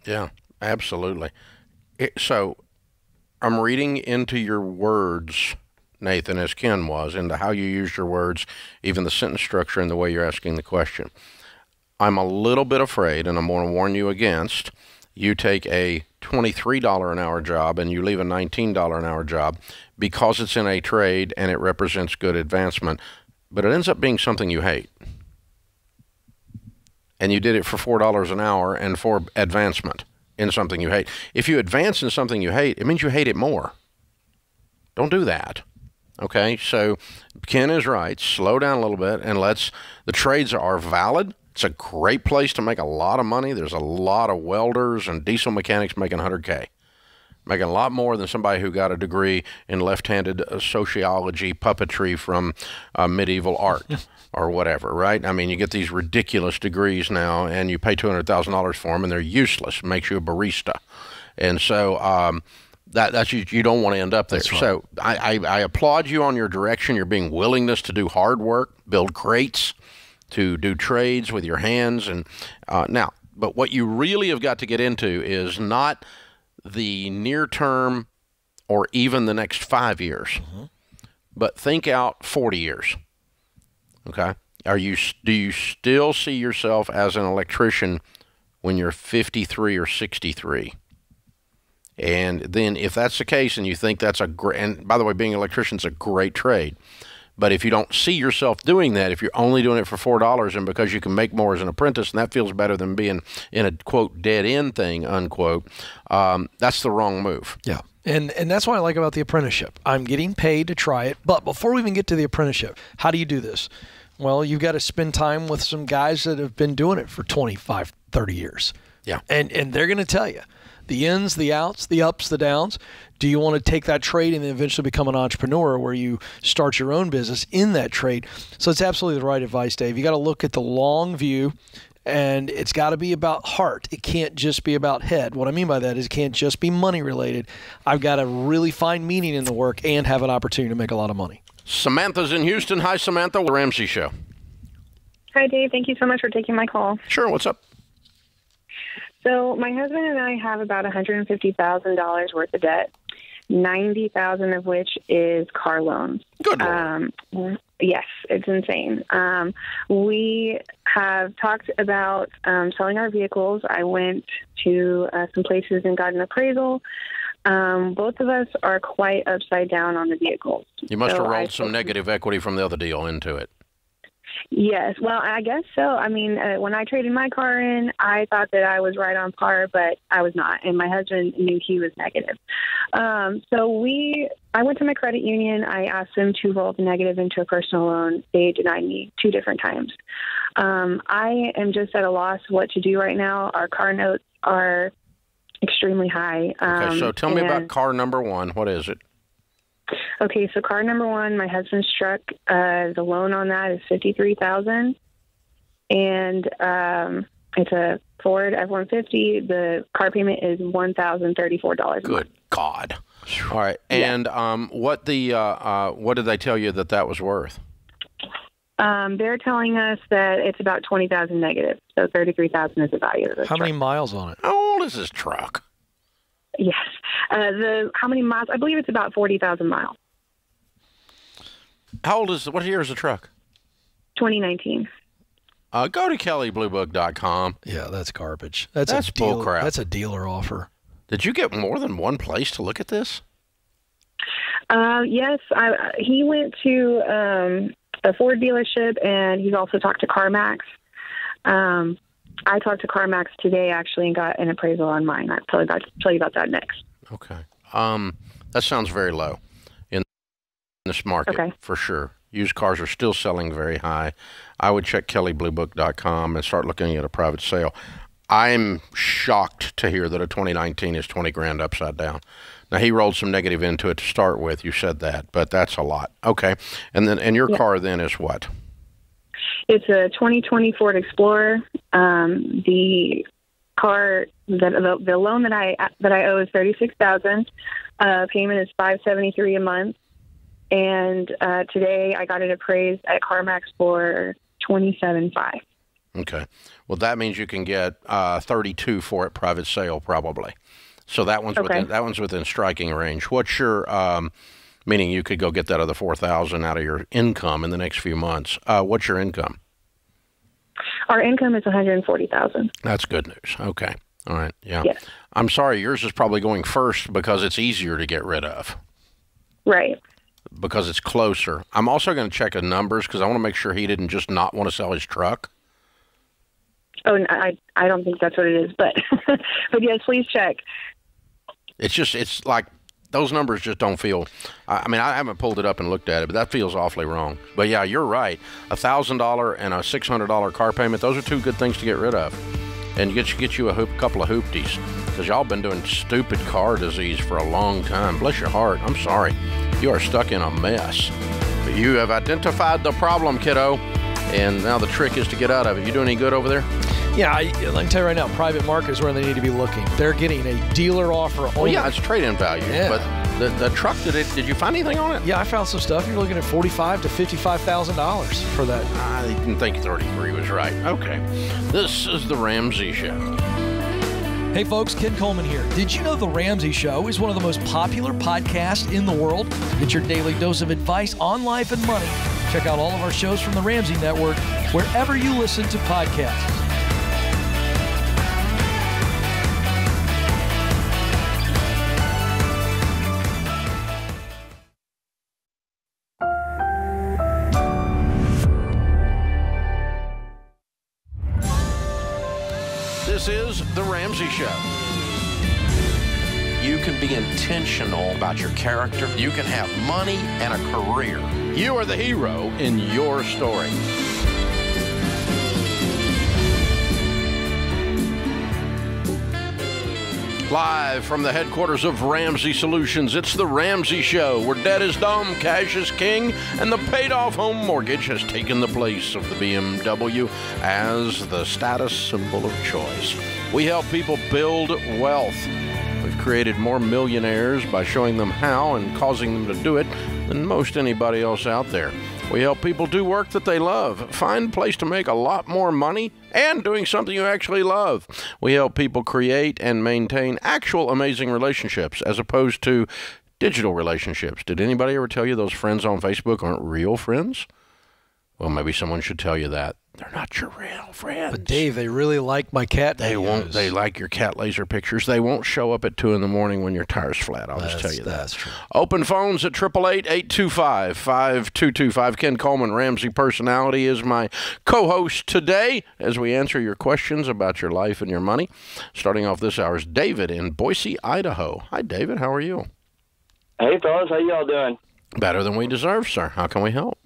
Yeah, absolutely. So I'm reading into your words, Nathan, as Ken was, into how you use your words, even the sentence structure and the way you're asking the question. I'm a little bit afraid, and I'm going to warn you against, you take a $23 an hour job and you leave a $19 an hour job because it's in a trade and it represents good advancement, but it ends up being something you hate. And you did it for $4 an hour and for advancement in something you hate. If you advance in something you hate, it means you hate it more. Don't do that. Okay, so Ken is right. Slow down a little bit and let's, the trades are valid. It's a great place to make a lot of money. There's a lot of welders and diesel mechanics making 100K, making a lot more than somebody who got a degree in left-handed sociology, puppetry from medieval art or whatever, right? I mean, you get these ridiculous degrees now and you pay $200,000 for them and they're useless. It makes you a barista. And so, that's you don't want to end up there. Right. So I applaud you on your direction, your being willingness to do hard work, build crates, to do trades with your hands. And now, but what you really have got to get into is not the near term or even the next 5 years, mm-hmm. but think out 40 years. Okay. Do you still see yourself as an electrician when you're 53 or 63? And then if that's the case and you think that's a great, and by the way, being an electrician is a great trade, but if you don't see yourself doing that, if you're only doing it for $4 and because you can make more as an apprentice and that feels better than being in a, quote, dead end thing, unquote, that's the wrong move. Yeah. And that's what I like about the apprenticeship. I'm getting paid to try it. But before we even get to the apprenticeship, how do you do this? Well, you've got to spend time with some guys that have been doing it for 25, 30 years. Yeah. And they're going to tell you the ins, the outs, the ups, the downs. Do you want to take that trade and then eventually become an entrepreneur where you start your own business in that trade? So it's absolutely the right advice, Dave. You got to look at the long view, and it's got to be about heart. It can't just be about head. What I mean by that is it can't just be money related. I've got to really find meaning in the work and have an opportunity to make a lot of money. Samantha's in Houston. Hi, Samantha. The Ramsey Show. Hi, Dave. Thank you so much for taking my call. Sure. What's up? So my husband and I have about $150,000 worth of debt, $90,000 of which is car loans. Good. Yes, it's insane. We have talked about selling our vehicles. I went to some places and got an appraisal. Both of us are quite upside down on the vehicles. You must have rolled some negative equity from the other deal into it. Yes. Well, I guess so. I mean, when I traded my car in, I thought that I was right on par, but I was not. And my husband knew he was negative. I went to my credit union. I asked them to roll the negative into a personal loan. They denied me 2 different times. I am just at a loss what to do right now. Our car notes are extremely high. Okay, so tell me about car number 1. What is it? Okay, so car number 1, my husband's truck, the loan on that is $53,000, and it's a Ford F-150. The car payment is $1,034. Good God! All right, and yeah. What did they tell you that was worth? They're telling us that it's about $20,000 negative, so $33,000 is the value of this. How many miles on it? How old is this truck? Yes. How many miles? I believe it's about 40,000 miles. How old is, what year is the truck? 2019. Go to kellybluebook.com. Yeah, that's garbage. That's bull crap. That's a dealer offer. Did you get more than one place to look at this? Yes. He went to a Ford dealership, and he's also talked to CarMax. I talked to CarMax today, actually, and got an appraisal on mine. I'll tell you about that next. Okay. That sounds very low in this market, okay, for sure. Used cars are still selling very high. I would check kellybluebook.com and start looking at a private sale. I'm shocked to hear that a 2019 is 20 grand upside down. Now, he rolled some negative into it to start with. You said that, but that's a lot. Okay. And your car then is what? It's a 2020 Ford Explorer. The car, the loan that I owe is $36,000. Payment is $573 a month. And today I got it appraised at CarMax for $27,500. Okay. Well, that means you can get $32,000 for it private sale probably. So that one's okay. That one's within striking range. What's your meaning? You could go get that other $4,000 out of your income in the next few months. What's your income? Our income is $140,000. That's good news. Okay. All right. Yeah. Yes. I'm sorry. Yours is probably going first because it's easier to get rid of. Right. Because it's closer. I'm also going to check the numbers because I want to make sure he didn't just not want to sell his truck. Oh, no, I don't think that's what it is, but but yes, please check. It's just, it's like those numbers just don't feel, I mean, I haven't pulled it up and looked at it, but that feels awfully wrong. But yeah, you're right. $1,000 and a $600 car payment, those are two good things to get rid of. And get you a couple of hoopties, because y'all been doing stupid car disease for a long time. Bless your heart. I'm sorry. You are stuck in a mess. But you have identified the problem, kiddo. And now the trick is to get out of it. You doing any good over there? Yeah, let me tell you right now, private market is where they need to be looking. They're getting a dealer offer only. Well, yeah, it's trade-in value. Yeah. But the truck, did you find anything on it? Yeah, I found some stuff. You're looking at $45,000 to $55,000 for that. I didn't think 33 was right. Okay. This is The Ramsey Show. Hey, folks, Ken Coleman here. Did you know The Ramsey Show is one of the most popular podcasts in the world? It's your daily dose of advice on life and money. Check out all of our shows from the Ramsey Network wherever you listen to podcasts. This is The Ramsey Show. You can be intentional about your character. You can have money and a career. You are the hero in your story. Live from the headquarters of Ramsey Solutions, it's The Ramsey Show, where debt is dumb, cash is king, and the paid-off home mortgage has taken the place of the BMW as the status symbol of choice. We help people build wealth. We've created more millionaires by showing them how and causing them to do it than most anybody else out there. We help people do work that they love, find a place to make a lot more money, and doing something you actually love. We help people create and maintain actual amazing relationships as opposed to digital relationships. Did anybody ever tell you those friends on Facebook aren't real friends? Well, maybe someone should tell you that. They're not your real friends. But Dave, they really like my cat. They won't. They like your cat laser pictures. They won't show up at 2 in the morning when your tire's flat. I'll just tell you that. That's true. Open phones at 888-825-5225. Ken Coleman, Ramsey Personality, is my co-host today as we answer your questions about your life and your money. Starting off this hour is David in Boise, Idaho. Hi, David. How are you? Hey, fellas. How y'all doing? Better than we deserve, sir. How can we help?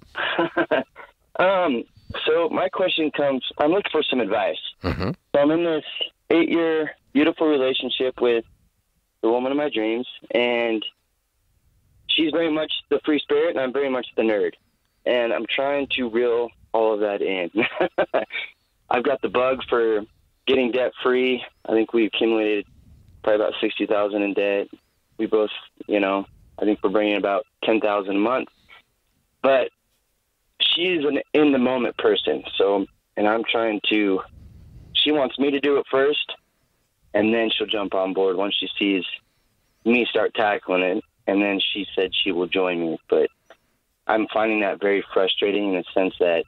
So my question comes, I'm looking for some advice. Mm-hmm. So I'm in this 8-year beautiful relationship with the woman of my dreams, and she's very much the free spirit, and I'm very much the nerd. And I'm trying to reel all of that in. I've got the bug for getting debt-free. I think we accumulated probably about $60,000 in debt. We both, you know, I think we're bringing about $10,000 a month. But she's an in-the-moment person, so, and I'm trying to, she wants me to do it first, and then she'll jump on board once she sees me start tackling it, and then she said she will join me, but I'm finding that very frustrating in the sense that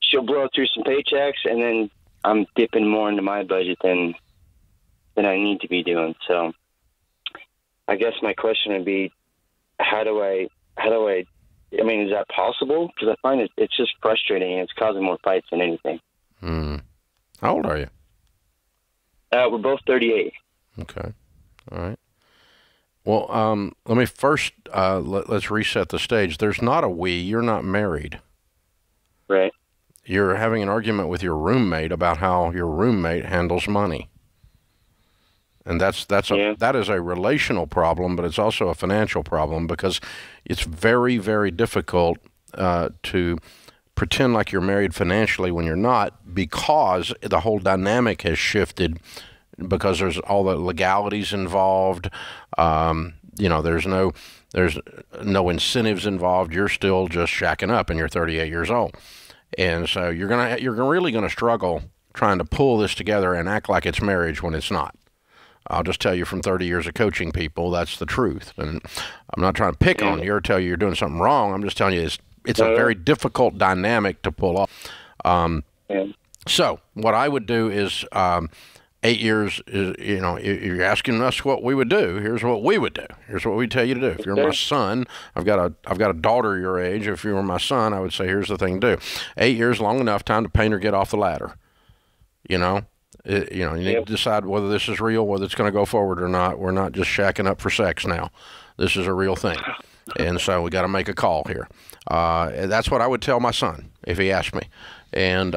she'll blow through some paychecks, and then I'm dipping more into my budget than I need to be doing, so I guess my question would be, how do I mean, is that possible? Because I find it's just frustrating, and it's causing more fights than anything. Hmm. How old are you? We're both 38. Okay. All right. Well, let me first, let's reset the stage. There's not a we. You're not married. Right. You're having an argument with your roommate about how your roommate handles money. And that is a relational problem, but it's also a financial problem because it's very, very difficult to pretend like you're married financially when you're not, because the whole dynamic has shifted, because there's all the legalities involved. You know, there's no incentives involved. You're still just shacking up, and you're 38 years old, and so you're really gonna struggle trying to pull this together and act like it's marriage when it's not. I'll just tell you from 30 years of coaching people, that's the truth. And I'm not trying to pick on you or tell you you're doing something wrong. I'm just telling you it's a very difficult dynamic to pull off. So what I would do is 8 years is, you know, you're asking us what we would do. Here's what we would do. Here's what we tell you to do. If you're my son, I've got a daughter your age. If you were my son, I would say, here's the thing to do. 8 years, long enough time to paint or get off the ladder. You know? You need to decide whether this is real, whether it's going to go forward or not. We're not just shacking up for sex now. This is a real thing. And so we got to make a call here. That's what I would tell my son if he asked me, and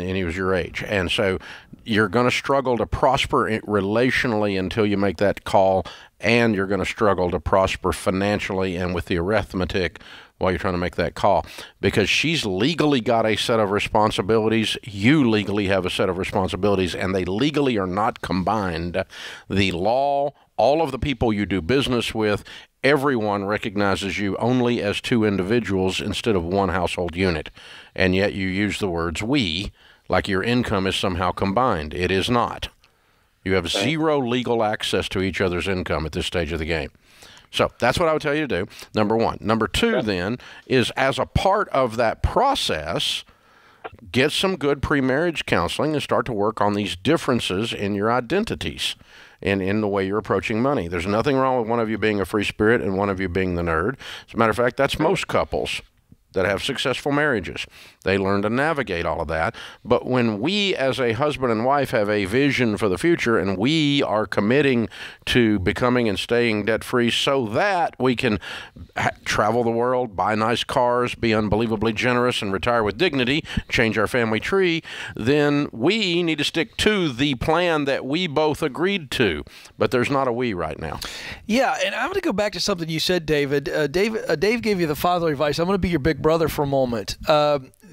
he was your age. And so you're going to struggle to prosper relationally until you make that call, and you're going to struggle to prosper financially and with the arithmetic while you're trying to make that call, because she's legally got a set of responsibilities, you legally have a set of responsibilities, and they legally are not combined. The law, all of the people you do business with, everyone recognizes you only as two individuals instead of one household unit, and yet you use the words we like your income is somehow combined. It is not. You have zero legal access to each other's income at this stage of the game. So that's what I would tell you to do, number one. Number two, then, is as a part of that process, get some good pre-marriage counseling and start to work on these differences in your identities and in the way you're approaching money. There's nothing wrong with one of you being a free spirit and one of you being the nerd. As a matter of fact, that's most couples that have successful marriages. They learn to navigate all of that. But when we as a husband and wife have a vision for the future, and we are committing to becoming and staying debt-free so that we can travel the world, buy nice cars, be unbelievably generous, and retire with dignity, change our family tree, then we need to stick to the plan that we both agreed to. But there's not a we right now. Yeah, and I'm going to go back to something you said, David. Dave gave you the fatherly advice. I'm going to be your big brother for a moment.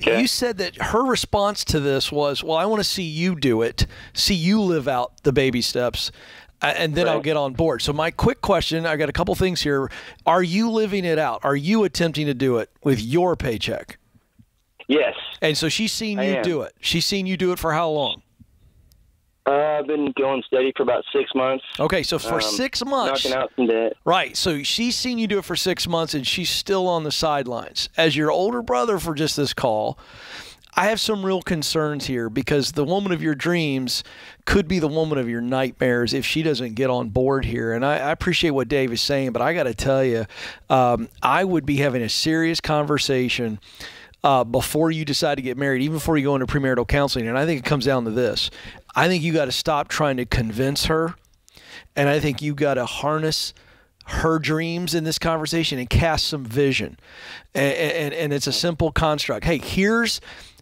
You said that her response to this was, well, I want to see you do it, see you live out the baby steps, and then I'll get on board. So my quick question, I got a couple things here. Are you living it out? Are you attempting to do it with your paycheck? Yes. And so she's seen you do it. She's seen you do it for how long? I've been going steady for about 6 months. Okay, so for 6 months. Knocking out some debt. Right, so she's seen you do it for 6 months, and she's still on the sidelines. As your older brother for just this call, I have some real concerns here, because the woman of your dreams could be the woman of your nightmares if she doesn't get on board here. And I appreciate what Dave is saying, but I got to tell you, I would be having a serious conversation before you decide to get married, even before you go into premarital counseling. And I think it comes down to this. I think you got to stop trying to convince her, and I think you got to harness her dreams in this conversation and cast some vision. And it's a simple construct. Hey, here's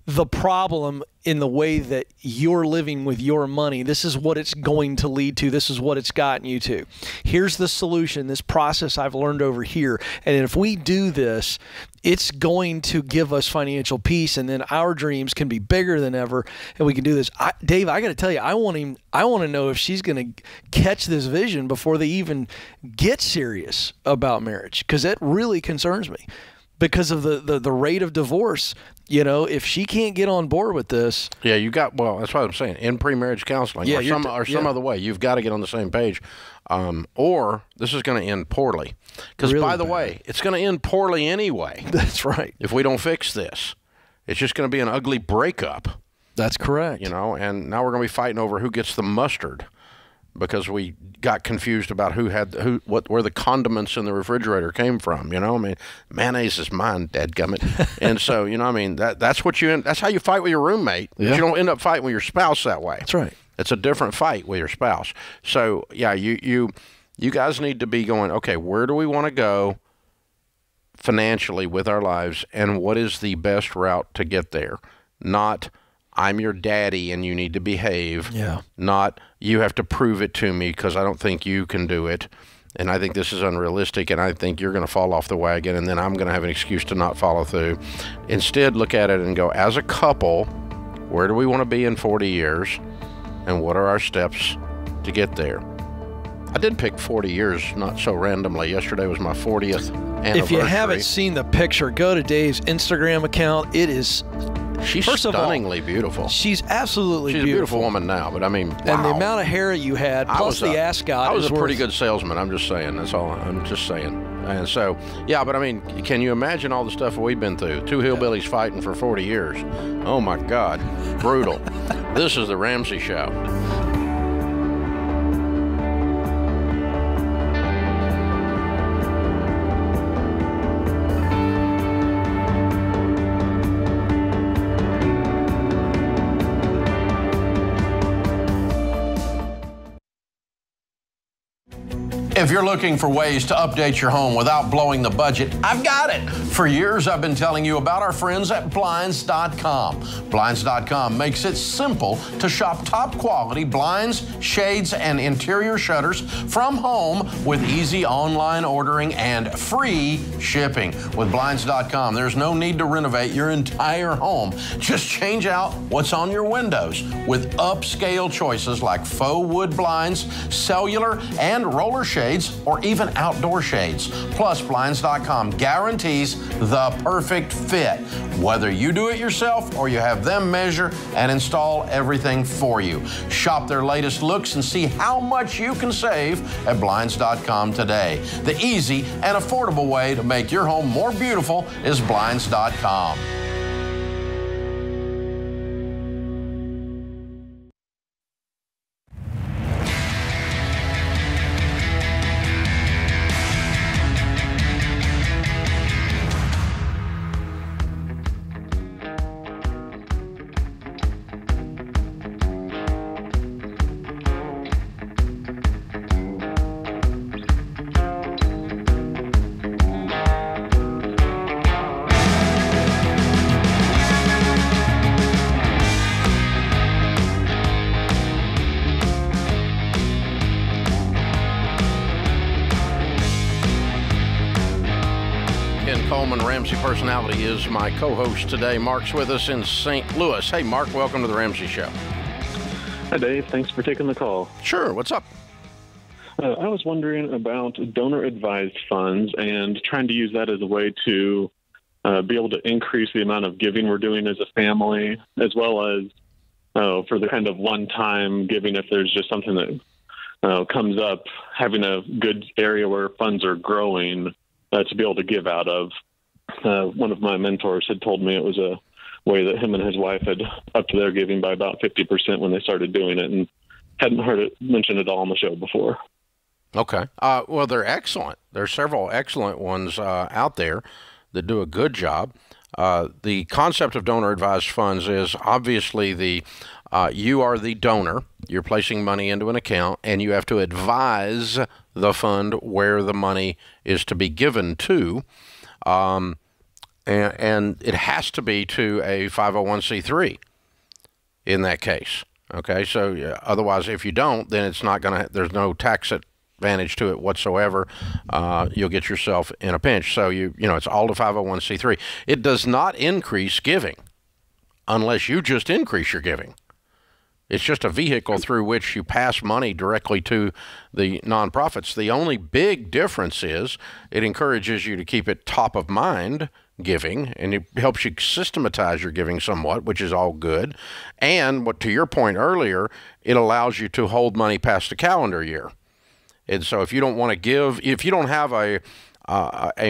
the problem in the way that you're living with your money. This is what it's going to lead to. This is what it's gotten you to. Here's the solution, this process I've learned over here. And if we do this, it's going to give us financial peace, and then our dreams can be bigger than ever, and we can do this. Dave, I got to tell you, I want to know if she's going to catch this vision before they even get serious about marriage, because that really concerns me. Because of the rate of divorce, you know, if she can't get on board with this. Yeah, you got, well, that's what I'm saying, in pre-marriage counseling or some other way. You've got to get on the same page, or this is going to end poorly. Because, really, by the way, it's going to end poorly anyway. That's right. If we don't fix this, it's just going to be an ugly breakup. That's correct. You know, and now we're going to be fighting over who gets the mustard, because we got confused about who had where the condiments in the refrigerator came from. You know, I mean, mayonnaise is mine, dadgummit. And so, you know, I mean, that's how you fight with your roommate. Yeah. You don't end up fighting with your spouse that way. That's right. It's a different fight with your spouse. So yeah, you guys need to be going, okay, where do we want to go financially with our lives, and what is the best route to get there? Not, I'm your daddy and you need to behave. Yeah. Not, you have to prove it to me because I don't think you can do it. and I think this is unrealistic, and I think you're going to fall off the wagon, and then I'm going to have an excuse to not follow through. Instead, look at it and go, as a couple, where do we want to be in 40 years, and what are our steps to get there? I did pick 40 years, not so randomly. Yesterday was my 40th anniversary. If you haven't seen the picture, go to Dave's Instagram account. It is... She's stunningly beautiful. She's absolutely beautiful. She's a beautiful woman now, but I mean, wow. And the amount of hair you had, plus the ascot. I was a pretty good salesman, I'm just saying. That's all I'm just saying. And so, yeah, but I mean, can you imagine all the stuff we've been through? Two hillbillies fighting for 40 years. Oh, my God. Brutal. This is The Ramsey Show. If you're looking for ways to update your home without blowing the budget, I've got it. For years, I've been telling you about our friends at Blinds.com. Blinds.com makes it simple to shop top quality blinds, shades, and interior shutters from home with easy online ordering and free shipping. With Blinds.com, there's no need to renovate your entire home. Just change out what's on your windows with upscale choices like faux wood blinds, cellular, and roller shades, or even outdoor shades. Plus, Blinds.com guarantees the perfect fit, whether you do it yourself or you have them measure and install everything for you. Shop their latest looks and see how much you can save at Blinds.com today. The easy and affordable way to make your home more beautiful is Blinds.com. Personality is my co-host today. Mark's with us in St. Louis. Hey, Mark, welcome to The Ramsey Show. Hi, Dave. Thanks for taking the call. Sure. What's up? I was wondering about donor-advised funds and trying to use that as a way to be able to increase the amount of giving we're doing as a family, as well as for the kind of one-time giving if there's just something that comes up, having a good area where funds are growing to be able to give out of. One of my mentors had told me it was a way that him and his wife had upped their giving by about 50% when they started doing it, and hadn't heard it mentioned at all on the show before. Okay. Well, they're excellent. There are several excellent ones out there that do a good job. The concept of donor-advised funds is obviously the you are the donor. You're placing money into an account, and you have to advise the fund where the money is to be given to. And it has to be to a 501c3 in that case. Okay. So otherwise, if you don't, then it's not going to, there's no tax advantage to it whatsoever. You'll get yourself in a pinch. So you know, it's all to 501c3. It does not increase giving unless you just increase your giving. It's just a vehicle through which you pass money directly to the nonprofits. The only big difference is it encourages you to keep it top of mind giving, and it helps you systematize your giving somewhat, which is all good. And what to your point earlier, it allows you to hold money past the calendar year. And so if you don't want to give, if you don't have a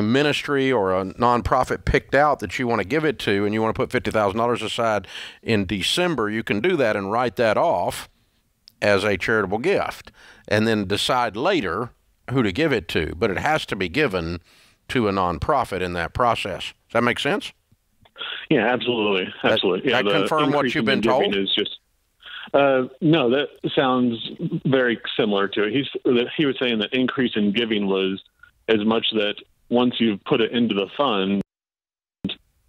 ministry or a nonprofit picked out that you want to give it to, and you want to put $50,000 aside in December, you can do that and write that off as a charitable gift and then decide later who to give it to. But it has to be given to a nonprofit in that process. Does that make sense? Yeah, absolutely. Absolutely. That confirm what you've been told? Is just, no, that sounds very similar to it. He was saying that increase in giving was as much that once you've put it into the fund,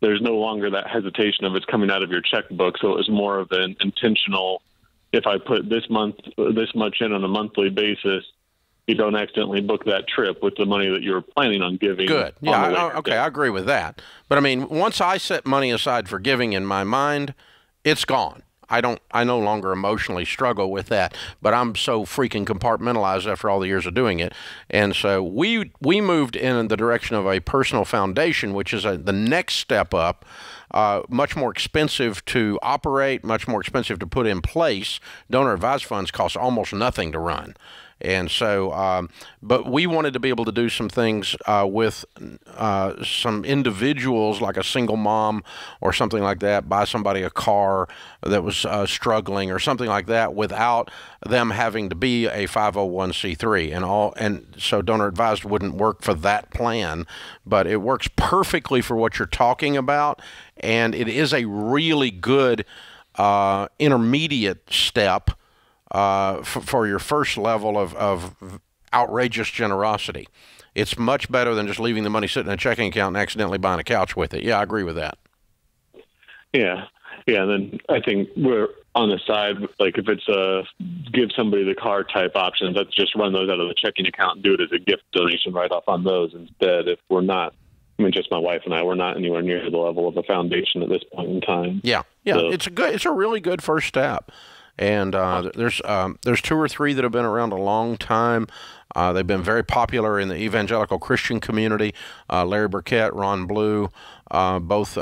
there's no longer that hesitation of it's coming out of your checkbook. So it was more of an intentional, if I put this much in on a monthly basis, you don't accidentally book that trip with the money that you were planning on giving. Good. Yeah. I agree with that. But I mean, once I set money aside for giving in my mind, it's gone. I no longer emotionally struggle with that, but I'm so freaking compartmentalized after all the years of doing it. And so we moved in the direction of a personal foundation, which is the next step up, much more expensive to operate, much more expensive to put in place. Donor advised funds cost almost nothing to run. And so, but we wanted to be able to do some things with some individuals, like a single mom or something like that, buy somebody a car that was struggling or something like that, without them having to be a 501c3 and all. And so, donor advised wouldn't work for that plan, but it works perfectly for what you're talking about, and it is a really good intermediate step for your first level of outrageous generosity. It's much better than just leaving the money sitting in a checking account and accidentally buying a couch with it. Yeah, I agree with that. Yeah. Yeah. And then I think we're on the side, like if it's a give somebody the car type option, let's just run those out of the checking account and do it as a gift donation write off on those instead. If we're not, I mean, just my wife and I, we're not anywhere near the level of a foundation at this point in time. Yeah. Yeah. So it's a really good first step. And there's two or three that have been around a long time. They've been very popular in the evangelical Christian community. Larry Burkett, Ron Blue, both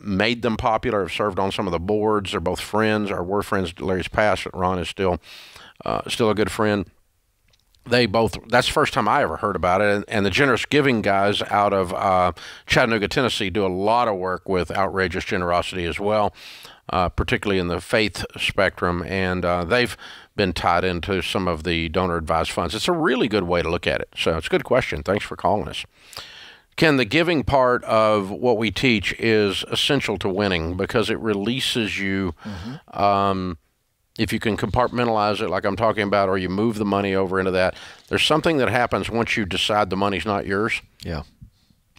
made them popular, have served on some of the boards. They're both friends, or were friends. Larry's passed, but Ron is still a good friend. They both, that's the first time I ever heard about it. And the Generous Giving guys out of Chattanooga, Tennessee, do a lot of work with outrageous generosity as well. Particularly in the faith spectrum, and they've been tied into some of the donor-advised funds. It's a really good way to look at it. So it's a good question. Thanks for calling us. Ken, the giving part of what we teach is essential to winning because it releases you. Mm-hmm. If you can compartmentalize it like I'm talking about, or you move the money over into that, there's something that happens once you decide the money's not yours. Yeah.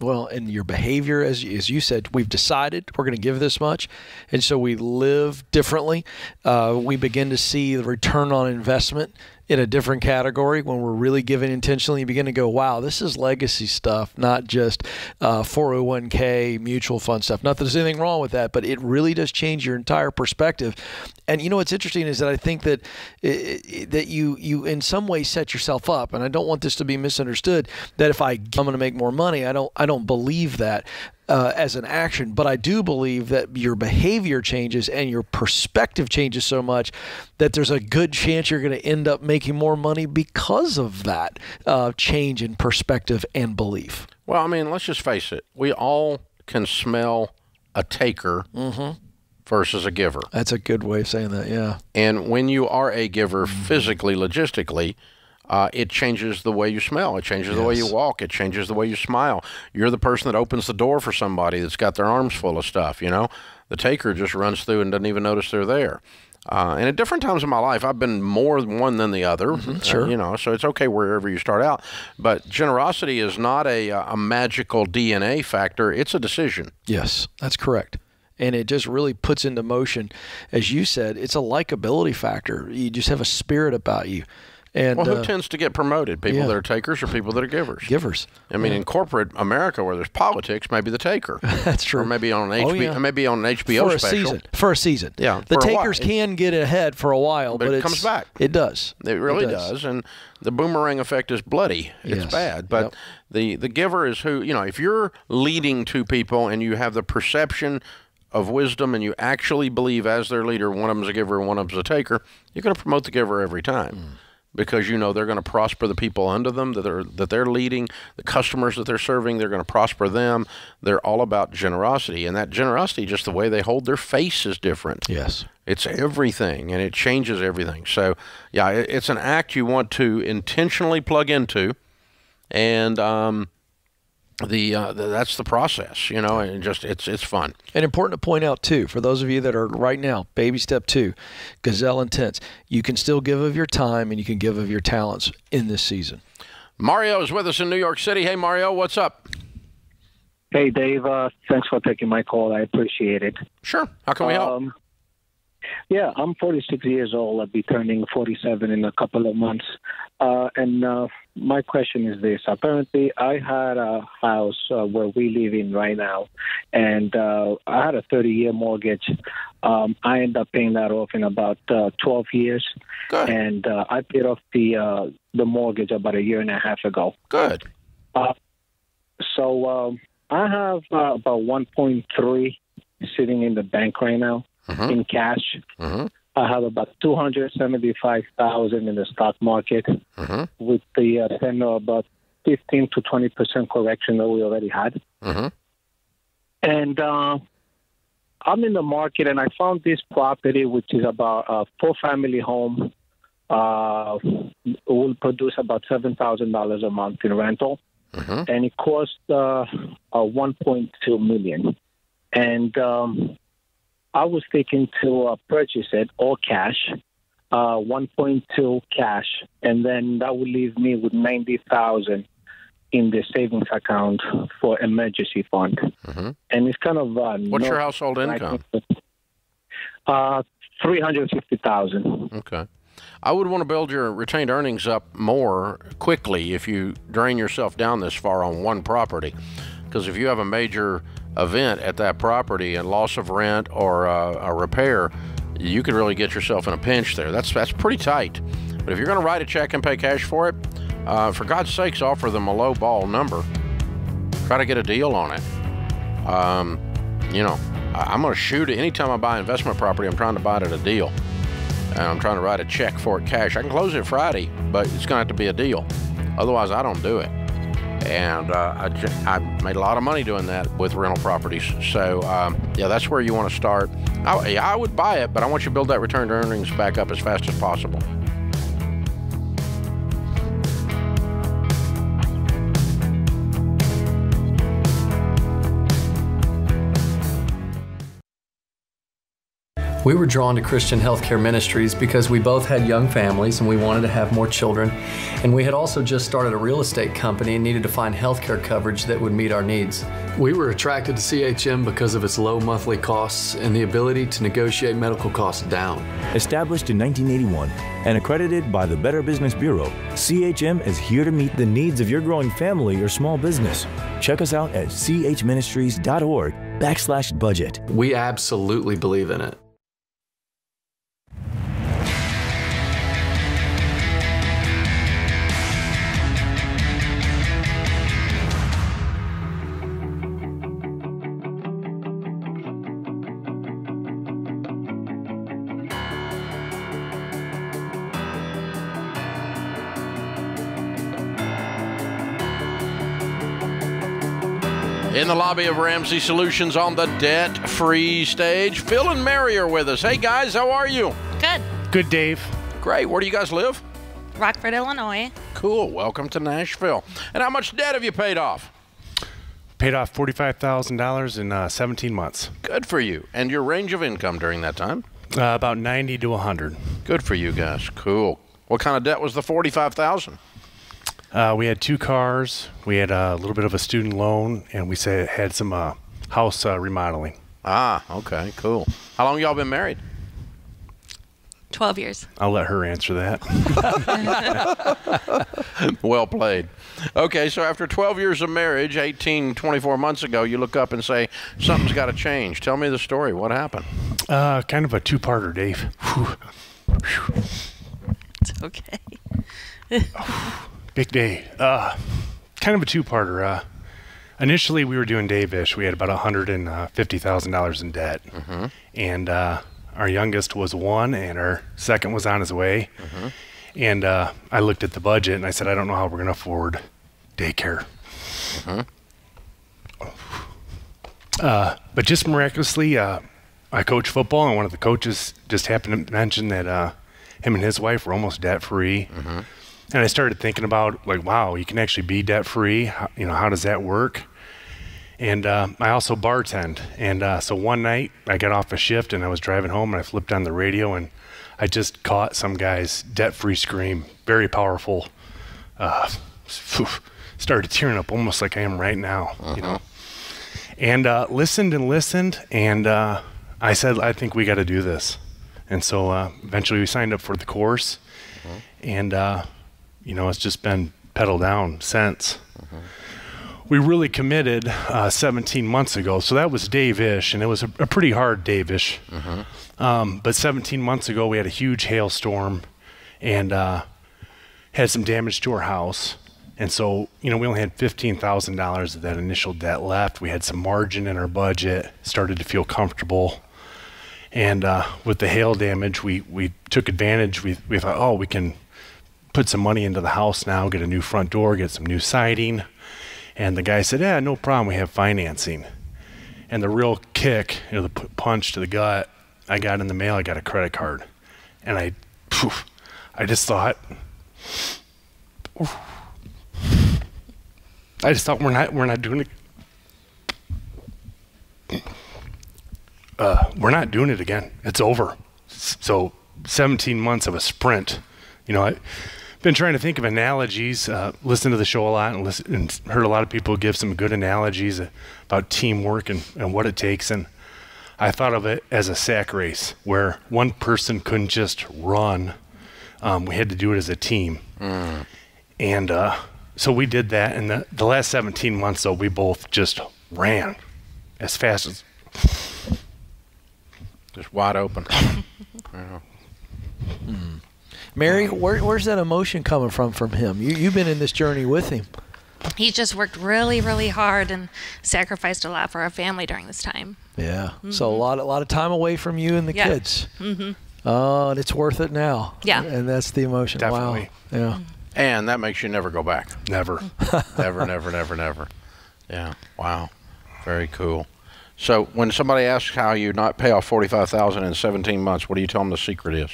Well, and your behavior, as you said, we've decided we're going to give this much, and so we live differently. We begin to see the return on investment in a different category when we're really giving intentionally. You begin to go, wow, this is legacy stuff, not just 401k, mutual fund stuff. Not that there's anything wrong with that, but it really does change your entire perspective. And you know what's interesting is that I think that you in some way set yourself up, and I don't want this to be misunderstood, that if I'm going to make more money, I don't believe that as an action, but I do believe that your behavior changes and your perspective changes so much that there's a good chance you're going to end up making more money because of that change in perspective and belief. Well, I mean, let's just face it. We all can smell a taker. Mm-hmm. Versus a giver. That's a good way of saying that, yeah. And when you are a giver physically, logistically, it changes the way you smell. It changes the way you walk. It changes the way you smile. You're the person that opens the door for somebody that's got their arms full of stuff, you know. The taker just runs through and doesn't even notice they're there. And at different times in my life, I've been more one than the other, you know, so it's okay wherever you start out. But generosity is not a magical DNA factor. It's a decision. Yes, that's correct. And it just really puts into motion, as you said, it's a likability factor. You just have a spirit about you. And, well, who tends to get promoted? People that are takers or people that are givers? Givers. I mean, in corporate America where there's politics, maybe the taker. That's true. Or maybe on an HBO, maybe on an HBO for special. For a season. Yeah. The takers can get ahead for a while, but it comes back. It does. It really does. And the boomerang effect is bloody. It's bad. But the giver is who, you know, if you're leading two people and you have the perception of wisdom and you actually believe as their leader, one of them's a giver and one of them's a taker, you're going to promote the giver every time because you know they're going to prosper the people under them that they're leading, the customers that they're serving, they're going to prosper them. They're all about generosity, and that generosity, just the way they hold their face is different. Yes. It's everything, and it changes everything. So, yeah, it's an act you want to intentionally plug into, and that's the process, you know, and just it's fun. And important to point out too, for those of you that are right now, baby step 2, gazelle intense, you can still give of your time and you can give of your talents in this season. Mario is with us in New York City. Hey, Mario, what's up? Hey, Dave, thanks for taking my call. I appreciate it. Sure. How can we help? Yeah, I'm 46 years old. I'll be turning 47 in a couple of months. And my question is this. Apparently, I had a house where we live in right now, and I had a 30-year mortgage. I ended up paying that off in about 12 years. Good. And I paid off the mortgage about a year and a half ago. Good. So I have about 1.3 sitting in the bank right now. Uh-huh. In cash. Uh-huh. I have about $275,000 in the stock market, uh-huh, with the tenor about 15 to 20% correction that we already had. Uh-huh. And I'm in the market, and I found this property, which is about a four-family home. It will produce about $7,000 a month in rental, uh-huh, and it costs $1.2 million. And I was thinking to purchase it all cash, 1.2 cash, and then that would leave me with $90,000 in the savings account for emergency fund. Mm-hmm. And it's kind of what's your household income? $350,000. Okay, I would want to build your retained earnings up more quickly if you drain yourself down this far on one property, because if you have a major event at that property and loss of rent or a repair, you could really get yourself in a pinch there. That's pretty tight. But if you're going to write a check and pay cash for it, for God's sakes, offer them a low ball number. Try to get a deal on it. I'm going to shoot it. Anytime I buy investment property, I'm trying to buy it at a deal. And I'm trying to write a check for it cash. I can close it Friday, but it's going to have to be a deal. Otherwise, I don't do it. And I made a lot of money doing that with rental properties. So, that's where you want to start. I would buy it, but I want you to build that return to earnings back up as fast as possible. We were drawn to Christian Healthcare Ministries because we both had young families and we wanted to have more children. And we had also just started a real estate company and needed to find healthcare coverage that would meet our needs. We were attracted to CHM because of its low monthly costs and the ability to negotiate medical costs down. Established in 1981 and accredited by the Better Business Bureau, CHM is here to meet the needs of your growing family or small business. Check us out at chministries.org/budget. We absolutely believe in it. In the lobby of Ramsey Solutions on the debt-free stage, Phil and Mary are with us. Hey, guys, how are you? Good. Good, Dave. Great. Where do you guys live? Rockford, Illinois. Cool. Welcome to Nashville. And how much debt have you paid off? Paid off $45,000 in 17 months. Good for you. And your range of income during that time? About 90 to 100. Good for you guys. Cool. What kind of debt was the $45,000? We had two cars, we had a little bit of a student loan, and we had some house remodeling. Ah, okay, cool. How long y'all been married? 12 years. I'll let her answer that. Well played. Okay, so after 12 years of marriage, 24 months ago, you look up and say, something's got to change. Tell me the story. What happened? Kind of a two-parter, Dave. Whew. It's okay. Big day. Kind of a two-parter. Initially, we were doing Dave-ish. We had about $150,000 in debt. Mm-hmm. And our youngest was one, and our second was on his way. Mm-hmm. And I looked at the budget, and I said, I don't know how we're going to afford daycare. Mm-hmm. But just miraculously, I coach football, and one of the coaches just happened to mention that him and his wife were almost debt-free. Mm-hmm. And I started thinking about, like, wow, you can actually be debt-free. How does that work? And I also bartend. And so one night I got off a shift and I was driving home and I flipped on the radio and I just caught some guy's debt-free scream. Very powerful. Started tearing up almost like I am right now, uh-huh, And listened and listened. And I said, I think we got to do this. And so eventually we signed up for the course, mm-hmm. and you know, it's just been pedal down since. Mm-hmm. We really committed 17 months ago, so that was Dave-ish, and it was a pretty hard Dave-ish. Mm-hmm. But 17 months ago, we had a huge hailstorm and had some damage to our house. And so, you know, we only had $15,000 of that initial debt left. We had some margin in our budget, started to feel comfortable. And with the hail damage, we took advantage. We thought, oh, we can put some money into the house now, get a new front door, get some new siding. And the guy said, yeah, no problem, we have financing. And the real kick, you know, the punch to the gut, I got in the mail, I got a credit card. And I just thought, we're not doing it. We're not doing it again. It's over. So 17 months of a sprint. You know, I've been trying to think of analogies, listen to the show a lot and heard a lot of people give some good analogies about teamwork and what it takes. And I thought of it as a sack race where one person couldn't just run. We had to do it as a team. Mm. And so we did that. And the last 17 months, though, we both just ran as fast as... Just wide open. Wow. Mm. Mary, where's that emotion coming from him? You've been in this journey with him. He's just worked really, really hard and sacrificed a lot for our family during this time. Yeah. Mm-hmm. So a lot of time away from you and the yeah. kids. Mm-hmm. Oh, and it's worth it now. Yeah. And that's the emotion. Definitely. Wow. Yeah. And that makes you never go back. Never. Never, never, never, never. Yeah. Wow. Very cool. So when somebody asks how you not pay off $45,000 in 17 months, what do you tell them the secret is?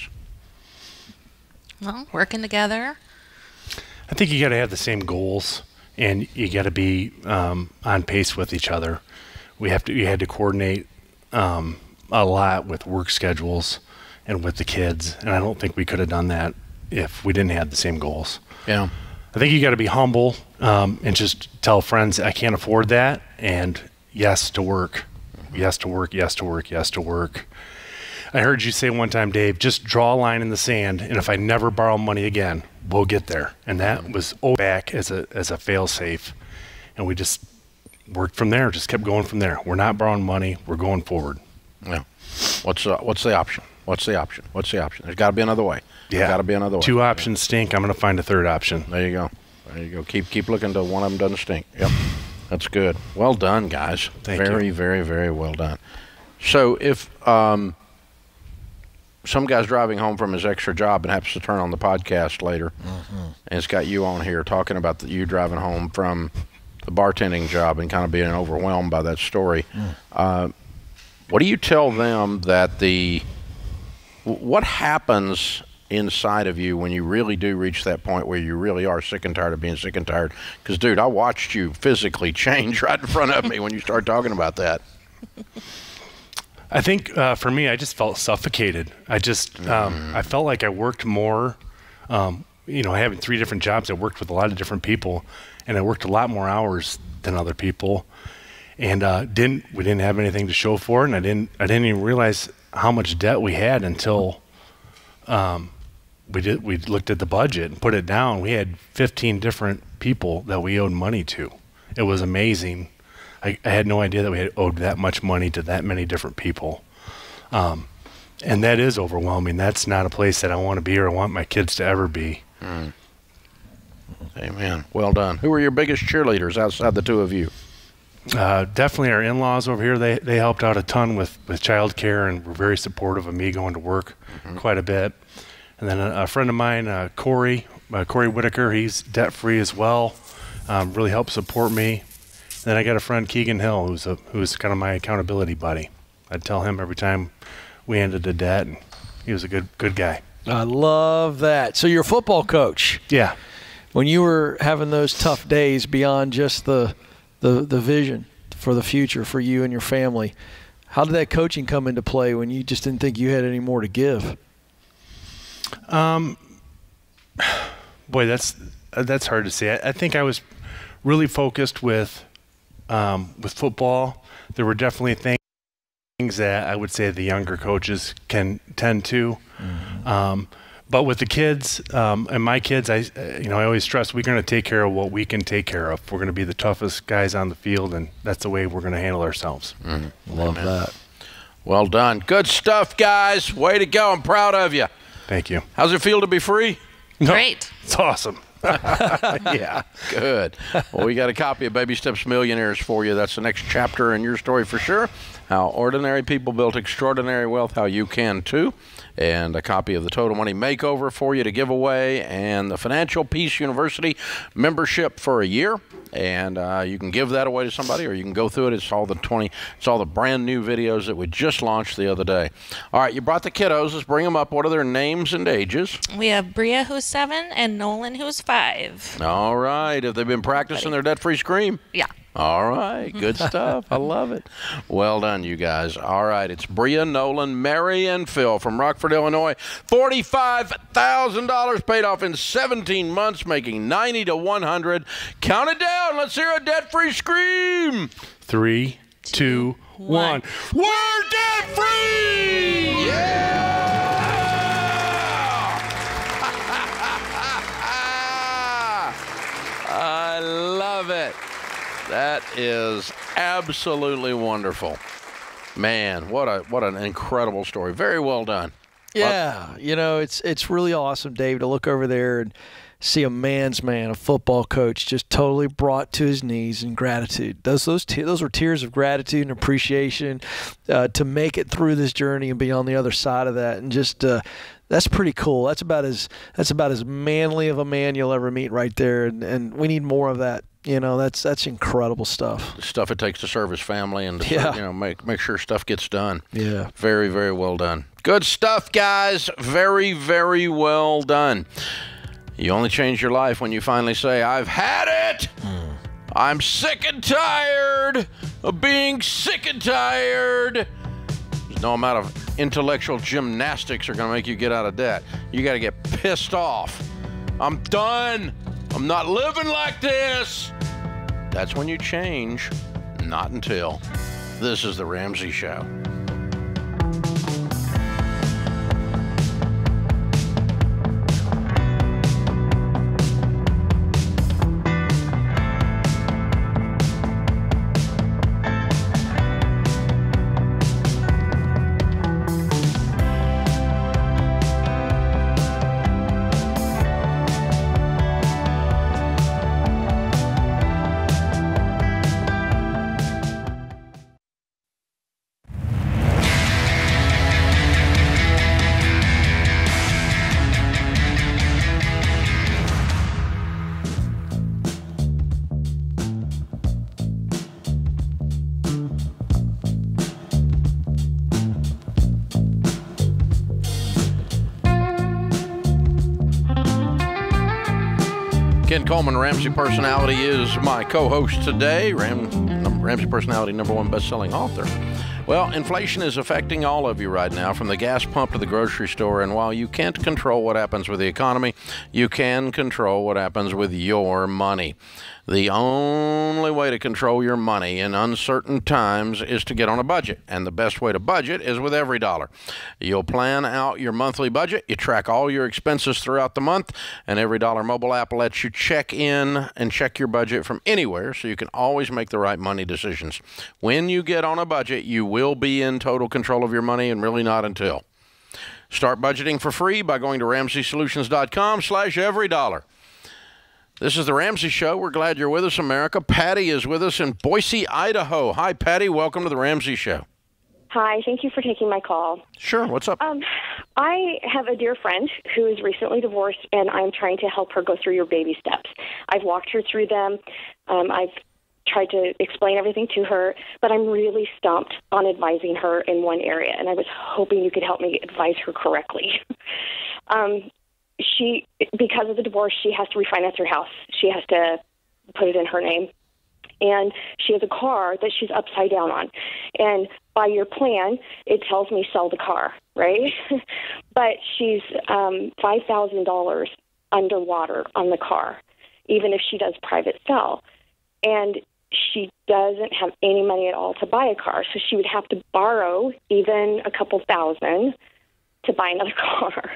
Well, working together. I think you got to have the same goals, and you got to be on pace with each other. You had to coordinate a lot with work schedules and with the kids, and I don't think we could have done that if we didn't have the same goals. Yeah. I think you got to be humble and just tell friends I can't afford that, and yes to work. Yes to work, yes to work, yes to work. I heard you say one time, Dave, just draw a line in the sand, and if I never borrow money again, we'll get there. And that was back as a fail-safe. And we just worked from there, just kept going from there. We're not borrowing money, we're going forward. Yeah. What's the option? What's the option? What's the option? There's got to be another way. Yeah. There's got to be another way. Two options stink. I'm going to find a third option. There you go. There you go. Keep looking until one of them doesn't stink. Yep. That's good. Well done, guys. Thank you. Very, very, very well done. So if some guy's driving home from his extra job and happens to turn on the podcast later, mm-hmm. and it's got you on here talking about you driving home from the bartending job and kind of being overwhelmed by that story, mm. What do you tell them that what happens inside of you when you really do reach that point where you really are sick and tired of being sick and tired? Because, dude, I watched you physically change right in front of me when you started talking about that. I think for me, I just felt suffocated. I just I felt like I worked more. You know, having three different jobs, I worked with a lot of different people, and I worked a lot more hours than other people. And we didn't have anything to show for it, and I didn't even realize how much debt we had until we looked at the budget and put it down. We had 15 different people that we owed money to. It was amazing. I had no idea that we had owed that much money to that many different people. And that is overwhelming. That's not a place that I want to be or I want my kids to ever be. Mm. Amen. Well done. Who are your biggest cheerleaders outside the two of you? Definitely our in-laws over here. They helped out a ton with childcare and were very supportive of me going to work mm-hmm. quite a bit. And then a friend of mine, Corey Whitaker, he's debt-free as well, really helped support me. Then I got a friend, Keegan Hill, who's kind of my accountability buddy. I'd tell him every time we ended a debt, and he was a good guy. I love that. So you're a football coach. Yeah. When you were having those tough days beyond just the vision for the future for you and your family, how did that coaching come into play when you just didn't think you had any more to give? Boy, that's hard to say. I think I was really focused with football. There were definitely things things that I would say the younger coaches can tend to. Mm-hmm. But with the kids and my kids, I always stress we're going to take care of what we can take care of. We're going to be the toughest guys on the field, and that's the way we're going to handle ourselves. Mm-hmm. Love that. Well done. Good stuff, guys. Way to go. I'm proud of you. Thank you. How's it feel to be free? Great. It's awesome. Yeah. Good. Well, we got a copy of Baby Steps Millionaires for you. That's the next chapter in your story for sure. How ordinary people built extraordinary wealth, how you can too. And a copy of the Total Money Makeover for you to give away, and the Financial Peace University membership for a year. And you can give that away to somebody, or you can go through it. It's all the brand new videos that we just launched the other day. All right, you brought the kiddos. Let's bring them up. What are their names and ages? We have Bria, who's 7, and Nolan, who's 5. All right. Have they been practicing their debt-free scream? Yeah. All right. Good stuff. I love it. Well done, you guys. All right. It's Bria, Nolan, Mary, and Phil from Rockford, Illinois. $45,000 paid off in 17 months, making 90 to 100. Count it down. Let's hear a debt-free scream. 3, 2, 1. We're debt-free! Yeah! I love it. That is absolutely wonderful. Man, what an incredible story. Very well done. Yeah, it's really awesome, Dave, to look over there and see a man's man, a football coach, just totally brought to his knees in gratitude. Those were tears of gratitude and appreciation to make it through this journey and be on the other side of that, and just that's pretty cool. That's about as manly of a man you'll ever meet right there, and we need more of that. That's incredible stuff. The stuff it takes to serve his family and to, make sure stuff gets done. Yeah. Very, very well done. Good stuff, guys. Very, very well done. You only change your life when you finally say, I've had it. Mm. I'm sick and tired of being sick and tired. There's no amount of intellectual gymnastics are going to make you get out of debt. You got to get pissed off. I'm done. I'm not living like this. That's when you change, not until. This is The Ramsey Show. Ken Coleman, Ramsey Personality, is my co-host today. Ramsey Personality, #1 best-selling author. Well, inflation is affecting all of you right now, from the gas pump to the grocery store. And while you can't control what happens with the economy, you can control what happens with your money. The only way to control your money in uncertain times is to get on a budget, and the best way to budget is with Every Dollar. You'll plan out your monthly budget, you track all your expenses throughout the month, and Every Dollar mobile app lets you check in and check your budget from anywhere, so you can always make the right money decisions. When you get on a budget, you will be in total control of your money, and really not until. Start budgeting for free by going to RamseySolutions.com/everydollar. This is The Ramsey Show. We're glad you're with us, America. Patty is with us in Boise, Idaho. Hi, Patty. Welcome to The Ramsey Show. Hi. Thank you for taking my call. Sure. What's up? I have a dear friend who is recently divorced, and I'm trying to help her go through your baby steps. I've walked her through them. I've tried to explain everything to her, but I'm really stumped on advising her in one area, and I was hoping you could help me advise her correctly. She, because of the divorce, she has to refinance her house. She has to put it in her name. And she has a car that she's upside down on. And by your plan, it tells me sell the car, right? But she's $5,000 underwater on the car, even if she does private sell. And she doesn't have any money at all to buy a car. So she would have to borrow even a couple thousand to buy another car.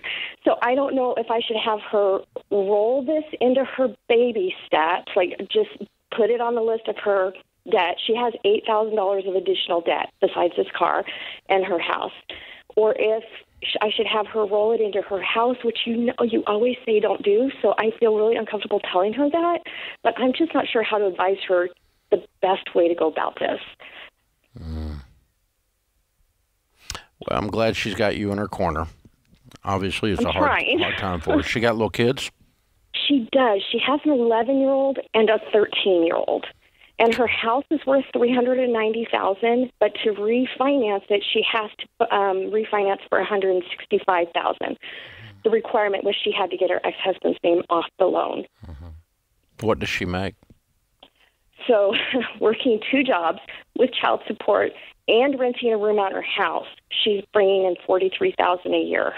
So I don't know if I should have her roll this into her baby steps, like just put it on the list of her debt. She has $8,000 of additional debt besides this car and her house. Or if I should have her roll it into her house, which you know you always say don't do. So I feel really uncomfortable telling her that, but I'm just not sure how to advise her the best way to go about this. Well, I'm glad she's got you in her corner. Obviously, it's a hard time for her. She got little kids? She does. She has an 11-year-old and a 13-year-old. And her house is worth $390,000, but to refinance it, she has to refinance for $165,000. The requirement was she had to get her ex-husband's name off the loan. Mm-hmm. What does she make? So, working two jobs with child support and renting a room on her house, she's bringing in $43,000 a year.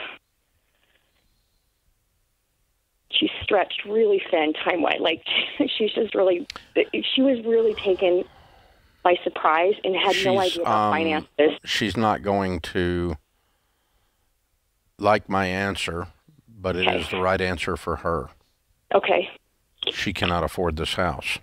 She's stretched really thin time-wise. Like, she was really taken by surprise and had no idea about finances. She's not going to like my answer, but it is the right answer for her. Okay. She cannot afford this house.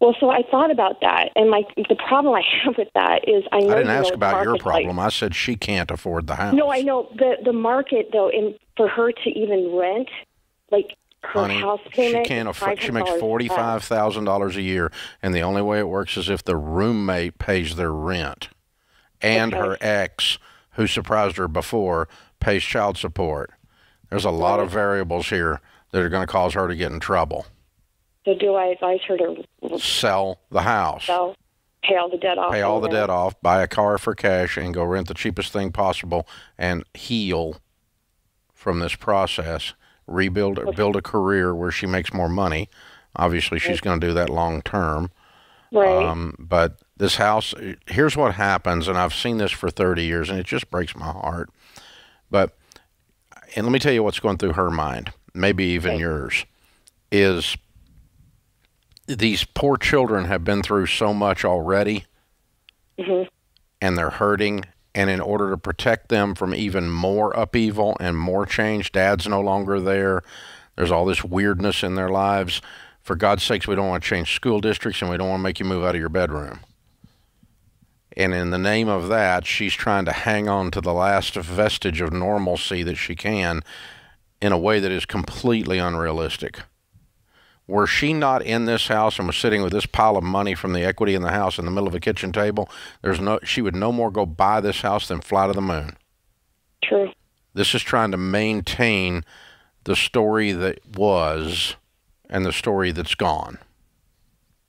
Well, so I thought about that, and the problem I have with that is I know I didn't ask about your problem. I said she can't afford the house. No, I know the market though, and for her to even rent, like her house payment, she can't afford. She makes $45,000 a year, and the only way it works is if the roommate pays their rent, and her ex, who surprised her before, pays child support. There's a lot of variables here that are going to cause her to get in trouble. So do I advise her to sell the house? Sell, pay all the debt off. Pay all the debt off, buy a car for cash, and go rent the cheapest thing possible and heal from this process, rebuild or build a career where she makes more money. Obviously, she's going to do that long term. Right. But this house, here's what happens, and I've seen this for 30 years, and it just breaks my heart. And let me tell you what's going through her mind, maybe even yours, is these poor children have been through so much already, and they're hurting. And in order to protect them from even more upheaval and more change, dad's no longer there. There's all this weirdness in their lives. For God's sakes, we don't want to change school districts, and we don't want to make you move out of your bedroom. And in the name of that, she's trying to hang on to the last vestige of normalcy that she can in a way that is completely unrealistic. Were she not in this house and was sitting with this pile of money from the equity in the house in the middle of a kitchen table, she would no more go buy this house than fly to the moon. True. This is trying to maintain the story that was and the story that's gone.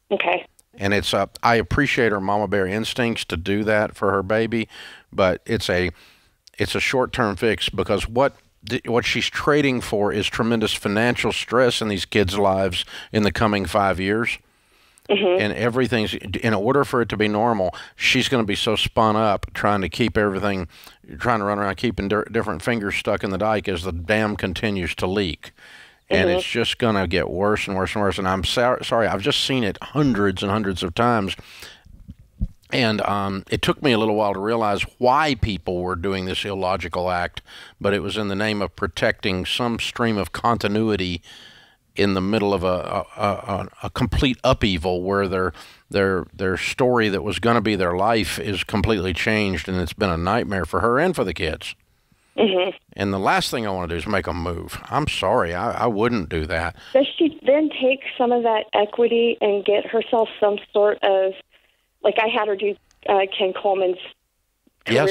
Okay. And it's I appreciate her mama bear instincts to do that for her baby, but it's a short-term fix, because what she's trading for is tremendous financial stress in these kids' lives in the coming 5 years. And everything's, in order for it to be normal, she's going to be so spun up trying to keep everything, trying to run around keeping different fingers stuck in the dike as the dam continues to leak. And it's just going to get worse and worse and worse. And I'm sorry, I've just seen it hundreds and hundreds of times. And it took me a little while to realize why people were doing this illogical act, but it was in the name of protecting some stream of continuity in the middle of a complete upheaval where their story that was going to be their life is completely changed, and it's been a nightmare for her and for the kids. And the last thing I want to do is make them move. I'm sorry, I wouldn't do that. Does she then take some of that equity and get herself some sort of... Like I had her do Ken Coleman's career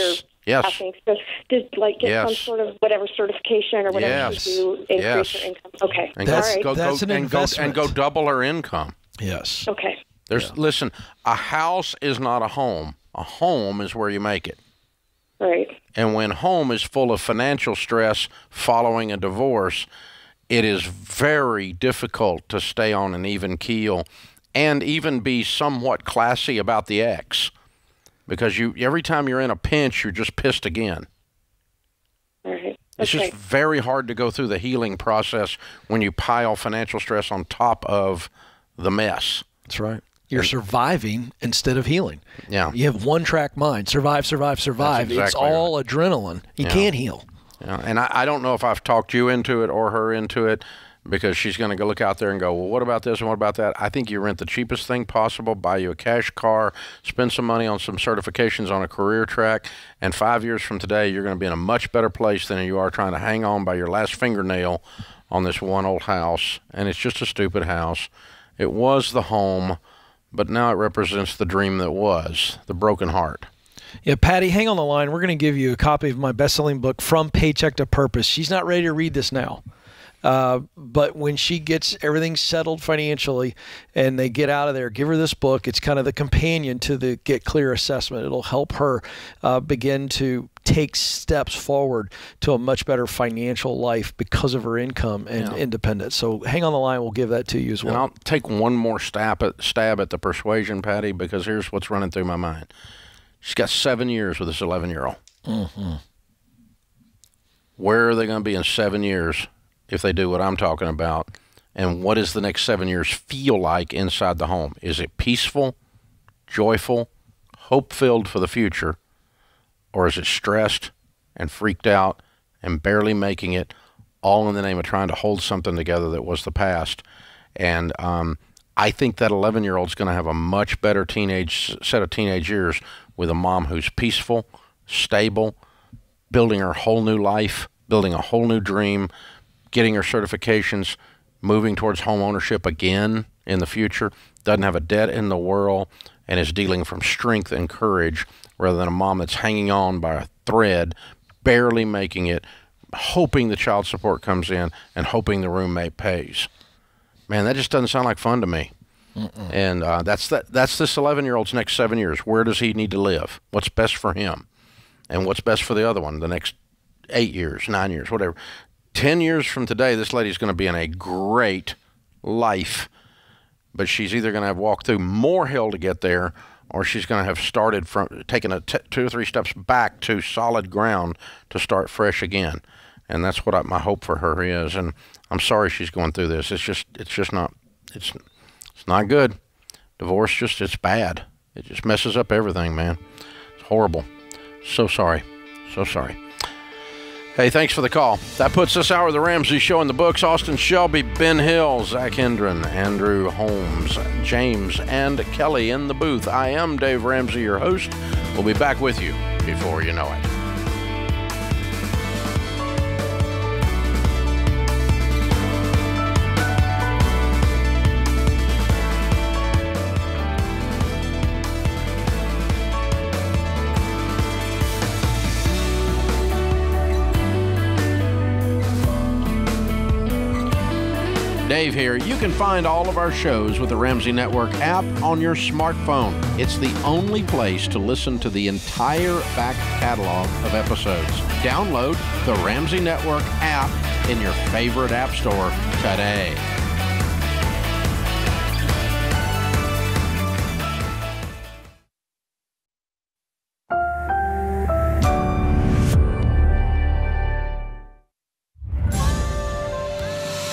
passing. So did get some sort of whatever certification or whatever to do, increase her income. Okay, and that's an investment. And go double her income. Yes. Okay. Listen, a house is not a home. A home is where you make it. Right. And when home is full of financial stress following a divorce, it is very difficult to stay on an even keel and even be somewhat classy about the ex, because every time you're in a pinch, you're just pissed again. Right. It's just very hard to go through the healing process when you pile financial stress on top of the mess. That's right. You're surviving instead of healing. Yeah. You have one track mind, survive, survive, survive. Exactly, it's all right. Adrenaline. You can't heal. Yeah. And I don't know if I've talked you into it or her into it, because she's going to go look out there and go, well, what about this and what about that? I think you rent the cheapest thing possible, buy you a cash car, spend some money on some certifications on a career track, and 5 years from today, you're going to be in a much better place than you are trying to hang on by your last fingernail on this one old house. And it's just a stupid house. It was the home, but now it represents the dream that was, the broken heart. Yeah, Patty, hang on the line. We're going to give you a copy of my best-selling book, From Paycheck to Purpose. She's not ready to read this now. But when she gets everything settled financially and they get out of there, give her this book. It's kind of the companion to the Get Clear assessment. It'll help her begin to take steps forward to a much better financial life because of her income and independence. So hang on the line. We'll give that to you as well. And I'll take one more stab at the persuasion, Patty, because here's what's running through my mind. She's got 7 years with this 11-year-old. Mm-hmm. Where are they going to be in 7 years if they do what I'm talking about? And what does the next 7 years feel like inside the home? Is it peaceful, joyful, hope-filled for the future? Or is it stressed and freaked out and barely making it, all in the name of trying to hold something together that was the past? And I think that 11-year-old's going to have a much better set of teenage years with a mom who's peaceful, stable, building her whole new life, building a whole new dream, getting her certifications, moving towards home ownership again in the future, doesn't have a debt in the world, and is dealing from strength and courage, rather than a mom that's hanging on by a thread, barely making it, hoping the child support comes in and hoping the roommate pays. Man, that just doesn't sound like fun to me. Mm-mm. And that's this 11-year-old's next 7 years. Where does he need to live? What's best for him? And what's best for the other one the next 8 years, 9 years, whatever. 10 years from today, this lady's going to be in a great life, but she's either going to have walked through more hell to get there, or she's going to have started from taking two or three steps back to solid ground to start fresh again. And that's what my hope for her is. And I'm sorry she's going through this. It's not good. Divorce, it's bad. It just messes up everything, man. It's horrible. So sorry. So sorry. Hey, thanks for the call. That puts this hour of The Ramsey Show in the books. Austin Shelby, Ben Hill, Zach Hendren, Andrew Holmes, James, and Kelly in the booth. I am Dave Ramsey, your host. We'll be back with you before you know it. Dave here. You can find all of our shows with the Ramsey Network app on your smartphone. It's the only place to listen to the entire back catalog of episodes. Download the Ramsey Network app in your favorite app store today.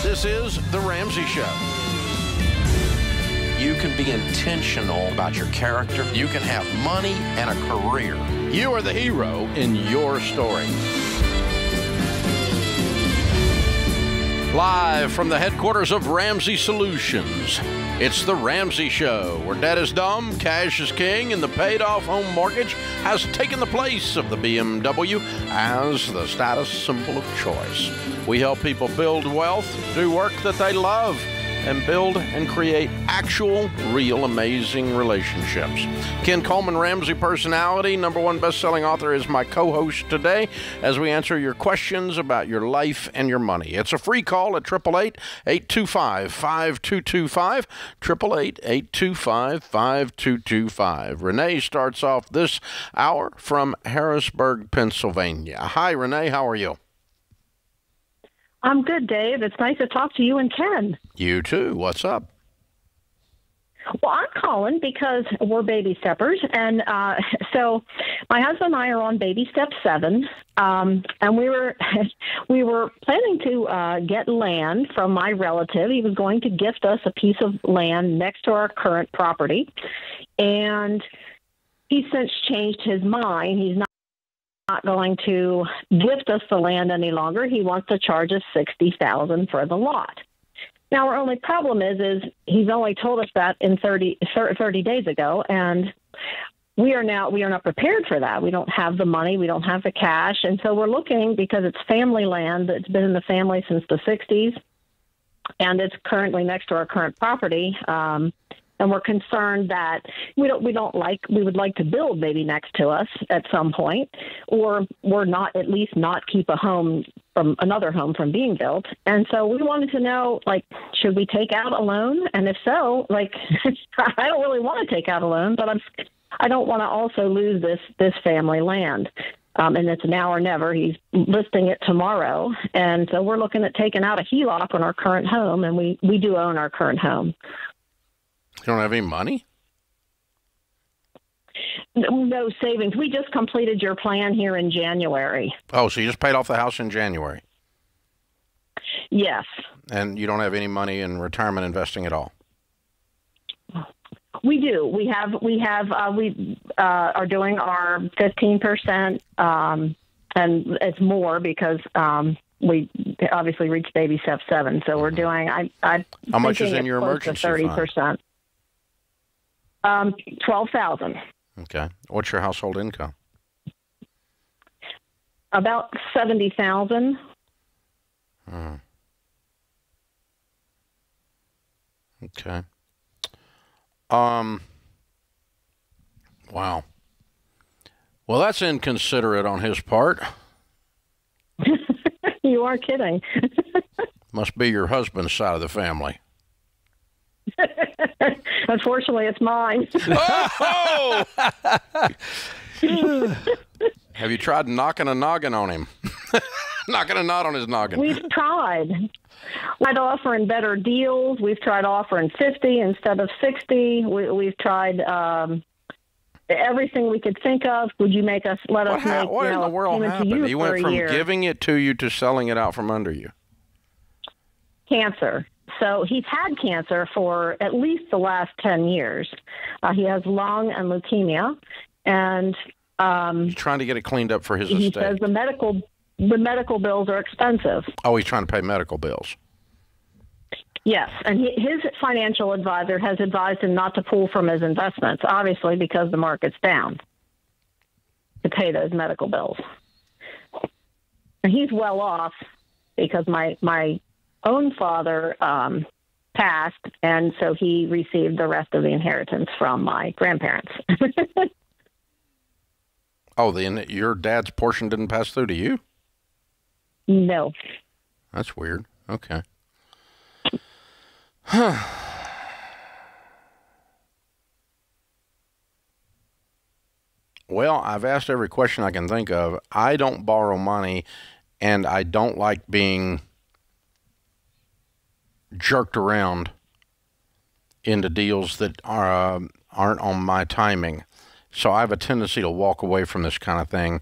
This is The Ramsey Show. You can be intentional about your character. You can have money and a career. You are the hero in your story. Live from the headquarters of Ramsey Solutions, it's The Ramsey Show, where debt is dumb, cash is king, and the paid-off home mortgage has taken the place of the BMW as the status symbol of choice. We help people build wealth, do work that they love, and build and create actual, real, amazing relationships. Ken Coleman, Ramsey personality, #1 best-selling author, is my co-host today as we answer your questions about your life and your money. It's a free call at 888-825-5225, 888-825-5225. Renee starts off this hour from Harrisburg, Pennsylvania. Hi, Renee. How are you? I'm good, Dave. It's nice to talk to you and Ken. You too. What's up? Well, I'm calling because we're baby steppers, and so my husband and I are on baby step 7, and we were planning to get land from my relative. He was going to gift us a piece of land next to our current property, and he's since changed his mind. He's not going to gift us the land any longer. He wants to charge us $60,000 for the lot. Now, our only problem is he's only told us that in 30 days ago, and we are not prepared for that. We don't have the money. We don't have the cash. And so we're looking, because it's family land that's been in the family since the 60s, and it's currently next to our current property. And we're concerned that we would like to build maybe next to us at some point, or we're not, at least not keep a home from another home from being built. And so we wanted to know, like, should we take out a loan? And if so, like, I don't really want to take out a loan, but I don't want to also lose this family land. And it's now or never. He's listing it tomorrow. And so we're looking at taking out a HELOC on our current home, and we do own our current home. You don't have any money? No savings. We just completed your plan here in January. Oh, so you just paid off the house in January? Yes. And you don't have any money in retirement investing at all? We do. We are doing our 15%, and it's more because we obviously reached baby step 7, so we're doing. How much is in your emergency fund? 30%. 12,000. Okay. What's your household income? About 70,000. Hmm. Okay. Wow. Well, that's inconsiderate on his part. You are kidding. Must be your husband's side of the family. Unfortunately, it's mine. Oh! Have you tried knocking a noggin on him? Knocking a knot on his noggin. We've tried. We've tried offering better deals. We've tried offering 50 instead of 60. We've tried everything we could think of. Would you make us let us make? What in the world happened? He went from giving it to you to selling it out from under you. Cancer. So he's had cancer for at least the last 10 years. He has lung and leukemia, and he's trying to get it cleaned up for his estate. He says the medical bills are expensive. Oh, he's trying to pay medical bills. Yes, and his financial advisor has advised him not to pull from his investments, obviously, because the market's down, to pay those medical bills. And he's well off because my own father passed, and so he received the rest of the inheritance from my grandparents. Oh, then your dad's portion didn't pass through to you? No. That's weird. Okay. Huh. Well, I've asked every question I can think of. I don't borrow money, and I don't like being jerked around into deals that aren't on my timing. So I have a tendency to walk away from this kind of thing,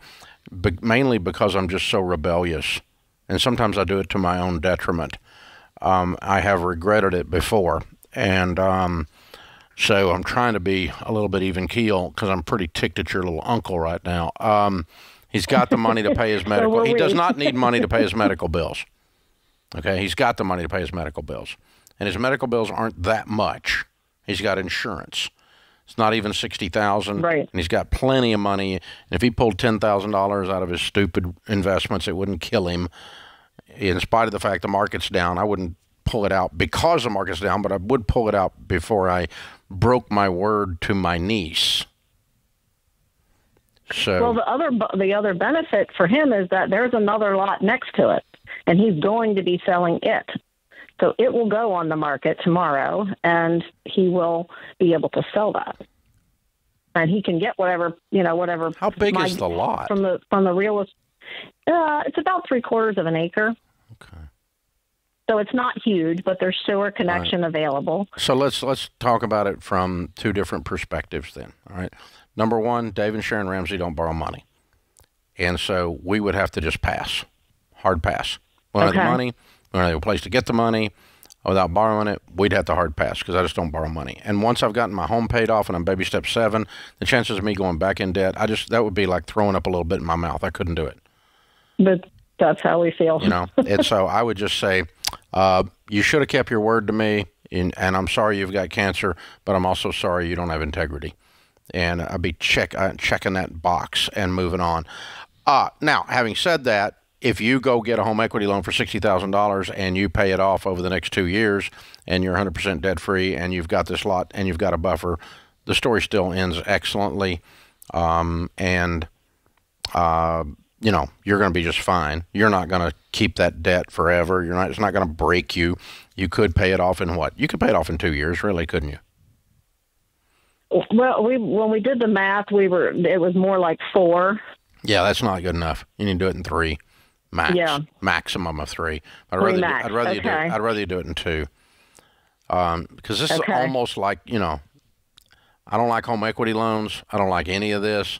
but mainly because I'm just so rebellious. And sometimes I do it to my own detriment. I have regretted it before. And so I'm trying to be a little bit even keel, because I'm pretty ticked at your little uncle right now. He's got the money to pay his medical. So he does not need money to pay his medical bills. Okay, he's got the money to pay his medical bills. And his medical bills aren't that much. He's got insurance. It's not even $60,000. Right. And he's got plenty of money. And if he pulled $10,000 out of his stupid investments, it wouldn't kill him. In spite of the fact the market's down, I wouldn't pull it out because the market's down, but I would pull it out before I broke my word to my niece. So, well, the other benefit for him is that there's another lot next to it, and he's going to be selling it. So it will go on the market tomorrow, and he will be able to sell that. And he can get whatever. How big is the lot? From the real estate, it's about 3/4 of an acre. Okay. So it's not huge, but there's sewer connection available. So let's talk about it from two different perspectives then. All right. Number one, Dave and Sharon Ramsey don't borrow money. And so we would have to just pass, hard pass. We don't have the money, we don't have a place to get the money. Without borrowing it, we'd have to hard pass because I just don't borrow money. And once I've gotten my home paid off and I'm baby step 7, the chances of me going back in debt, that would be like throwing up a little bit in my mouth. I couldn't do it. But that's how we feel. You know, and so I would just say, you should have kept your word to me, and I'm sorry you've got cancer, but I'm also sorry you don't have integrity. And I'd be checking that box and moving on. Now, having said that, if you go get a home equity loan for $60,000 and you pay it off over the next 2 years and you're 100% debt-free and you've got this lot and you've got a buffer, the story still ends excellently. You know, you're going to be just fine. You're not going to keep that debt forever. You're not. It's not going to break you. You could pay it off in what? You could pay it off in 2 years, really, couldn't you? Well, when we did the math, it was more like 4. Yeah, that's not good enough. You need to do it in 3. Max, yeah. Maximum of 3. I'd rather you do it in 2. Because this is almost like, you know, I don't like home equity loans. I don't like any of this,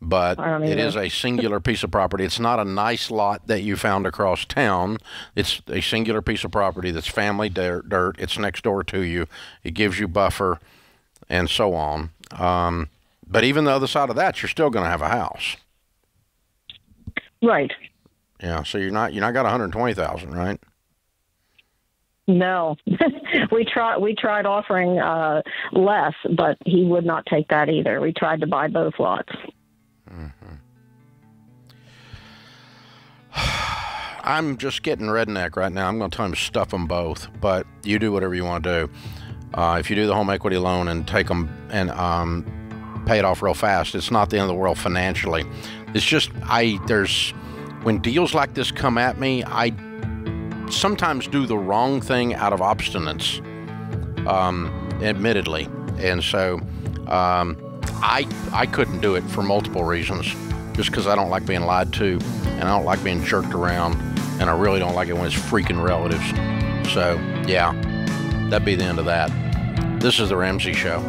but it is a singular piece of property. It's not a nice lot that you found across town. It's a singular piece of property that's family dirt. It's next door to you. It gives you buffer and so on. But even the other side of that, you're still going to have a house. Right. Yeah, so you're not got $120,000, right? No, we tried offering less, but he would not take that either. We tried to buy both lots. Mm-hmm. I'm just getting redneck right now. I'm going to tell him to stuff them both, but you do whatever you want to do. If you do the home equity loan and take them and pay it off real fast, it's not the end of the world financially. It's just when deals like this come at me, I sometimes do the wrong thing out of obstinance, admittedly. And so I couldn't do it for multiple reasons, just because I don't like being lied to, and I don't like being jerked around, and I really don't like it when it's freaking relatives. So, yeah, that'd be the end of that. This is The Ramsey Show.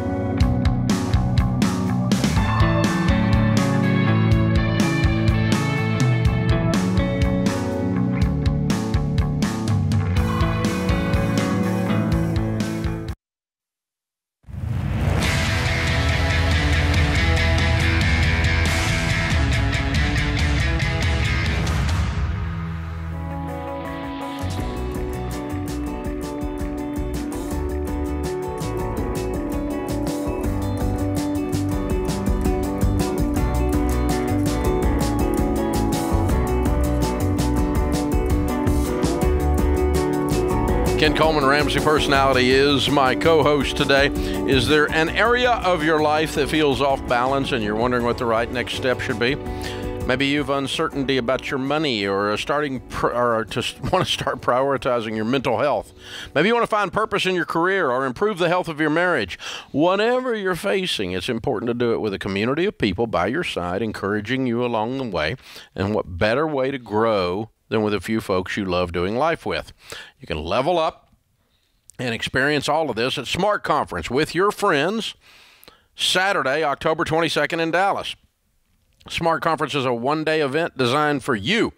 Ken Coleman, Ramsey Personality, is my co-host today. Is there an area of your life that feels off balance and you're wondering what the right next step should be? Maybe you have uncertainty about your money or want to start prioritizing your mental health. Maybe you want to find purpose in your career or improve the health of your marriage. Whatever you're facing, it's important to do it with a community of people by your side, encouraging you along the way. And what better way to grow than with a few folks you love doing life with. You can level up and experience all of this at Smart Conference with your friends, Saturday, October 22nd in Dallas. Smart Conference is a one-day event designed for you.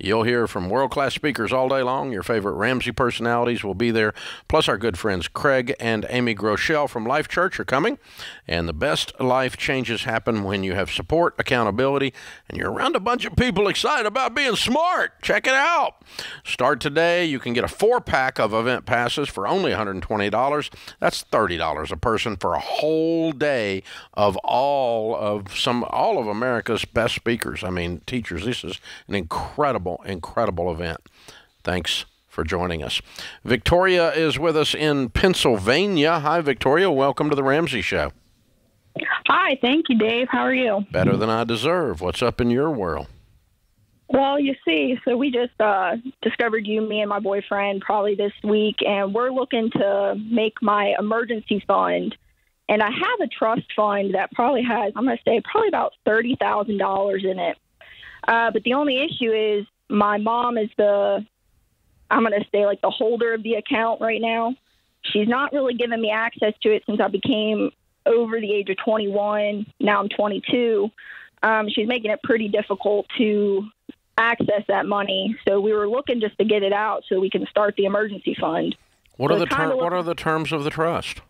You'll hear from world-class speakers all day long. Your favorite Ramsey personalities will be there, plus our good friends Craig and Amy Groeschel from Life Church are coming. And the best life changes happen when you have support, accountability, and you're around a bunch of people excited about being smart. Check it out. Start today. You can get a 4-pack of event passes for only $120. That's $30 a person for a whole day of all of America's best speakers. I mean, teachers. This is an incredible event. Thanks for joining us. Victoria is with us in Pennsylvania. Hi, Victoria. Welcome to The Ramsey Show. Hi. Thank you, Dave. How are you? Better than I deserve. What's up in your world? Well, you see, so we just discovered you, me and my boyfriend, probably this week, and we're looking to make my emergency fund. And I have a trust fund that probably has, I'm going to say, probably about $30,000 in it. But the only issue is my mom is the I'm going to stay like the holder of the account right now. She's not really given me access to it since I became over the age of 21. Now I'm 22. She's making it pretty difficult to access that money. So we were looking just to get it out so we can start the emergency fund. What are the terms of the trust?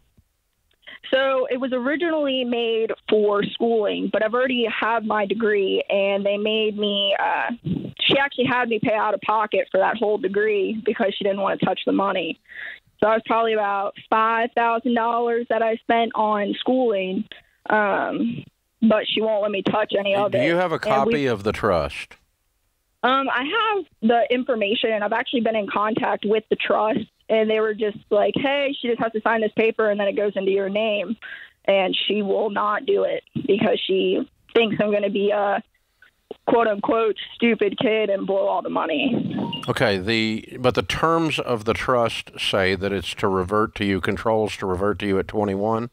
So it was originally made for schooling, but I've already had my degree, and they made me, she actually had me pay out of pocket for that whole degree because she didn't want to touch the money. So I was probably about $5,000 that I spent on schooling, but she won't let me touch any of it. Do you have a copy of the trust? I have the information, and I've actually been in contact with the trust. And they were just like, hey, she just has to sign this paper and then it goes into your name. And she will not do it because she thinks I'm going to be a quote-unquote stupid kid and blow all the money. Okay, but the terms of the trust say that it's to revert to you, controls to revert to you at 21?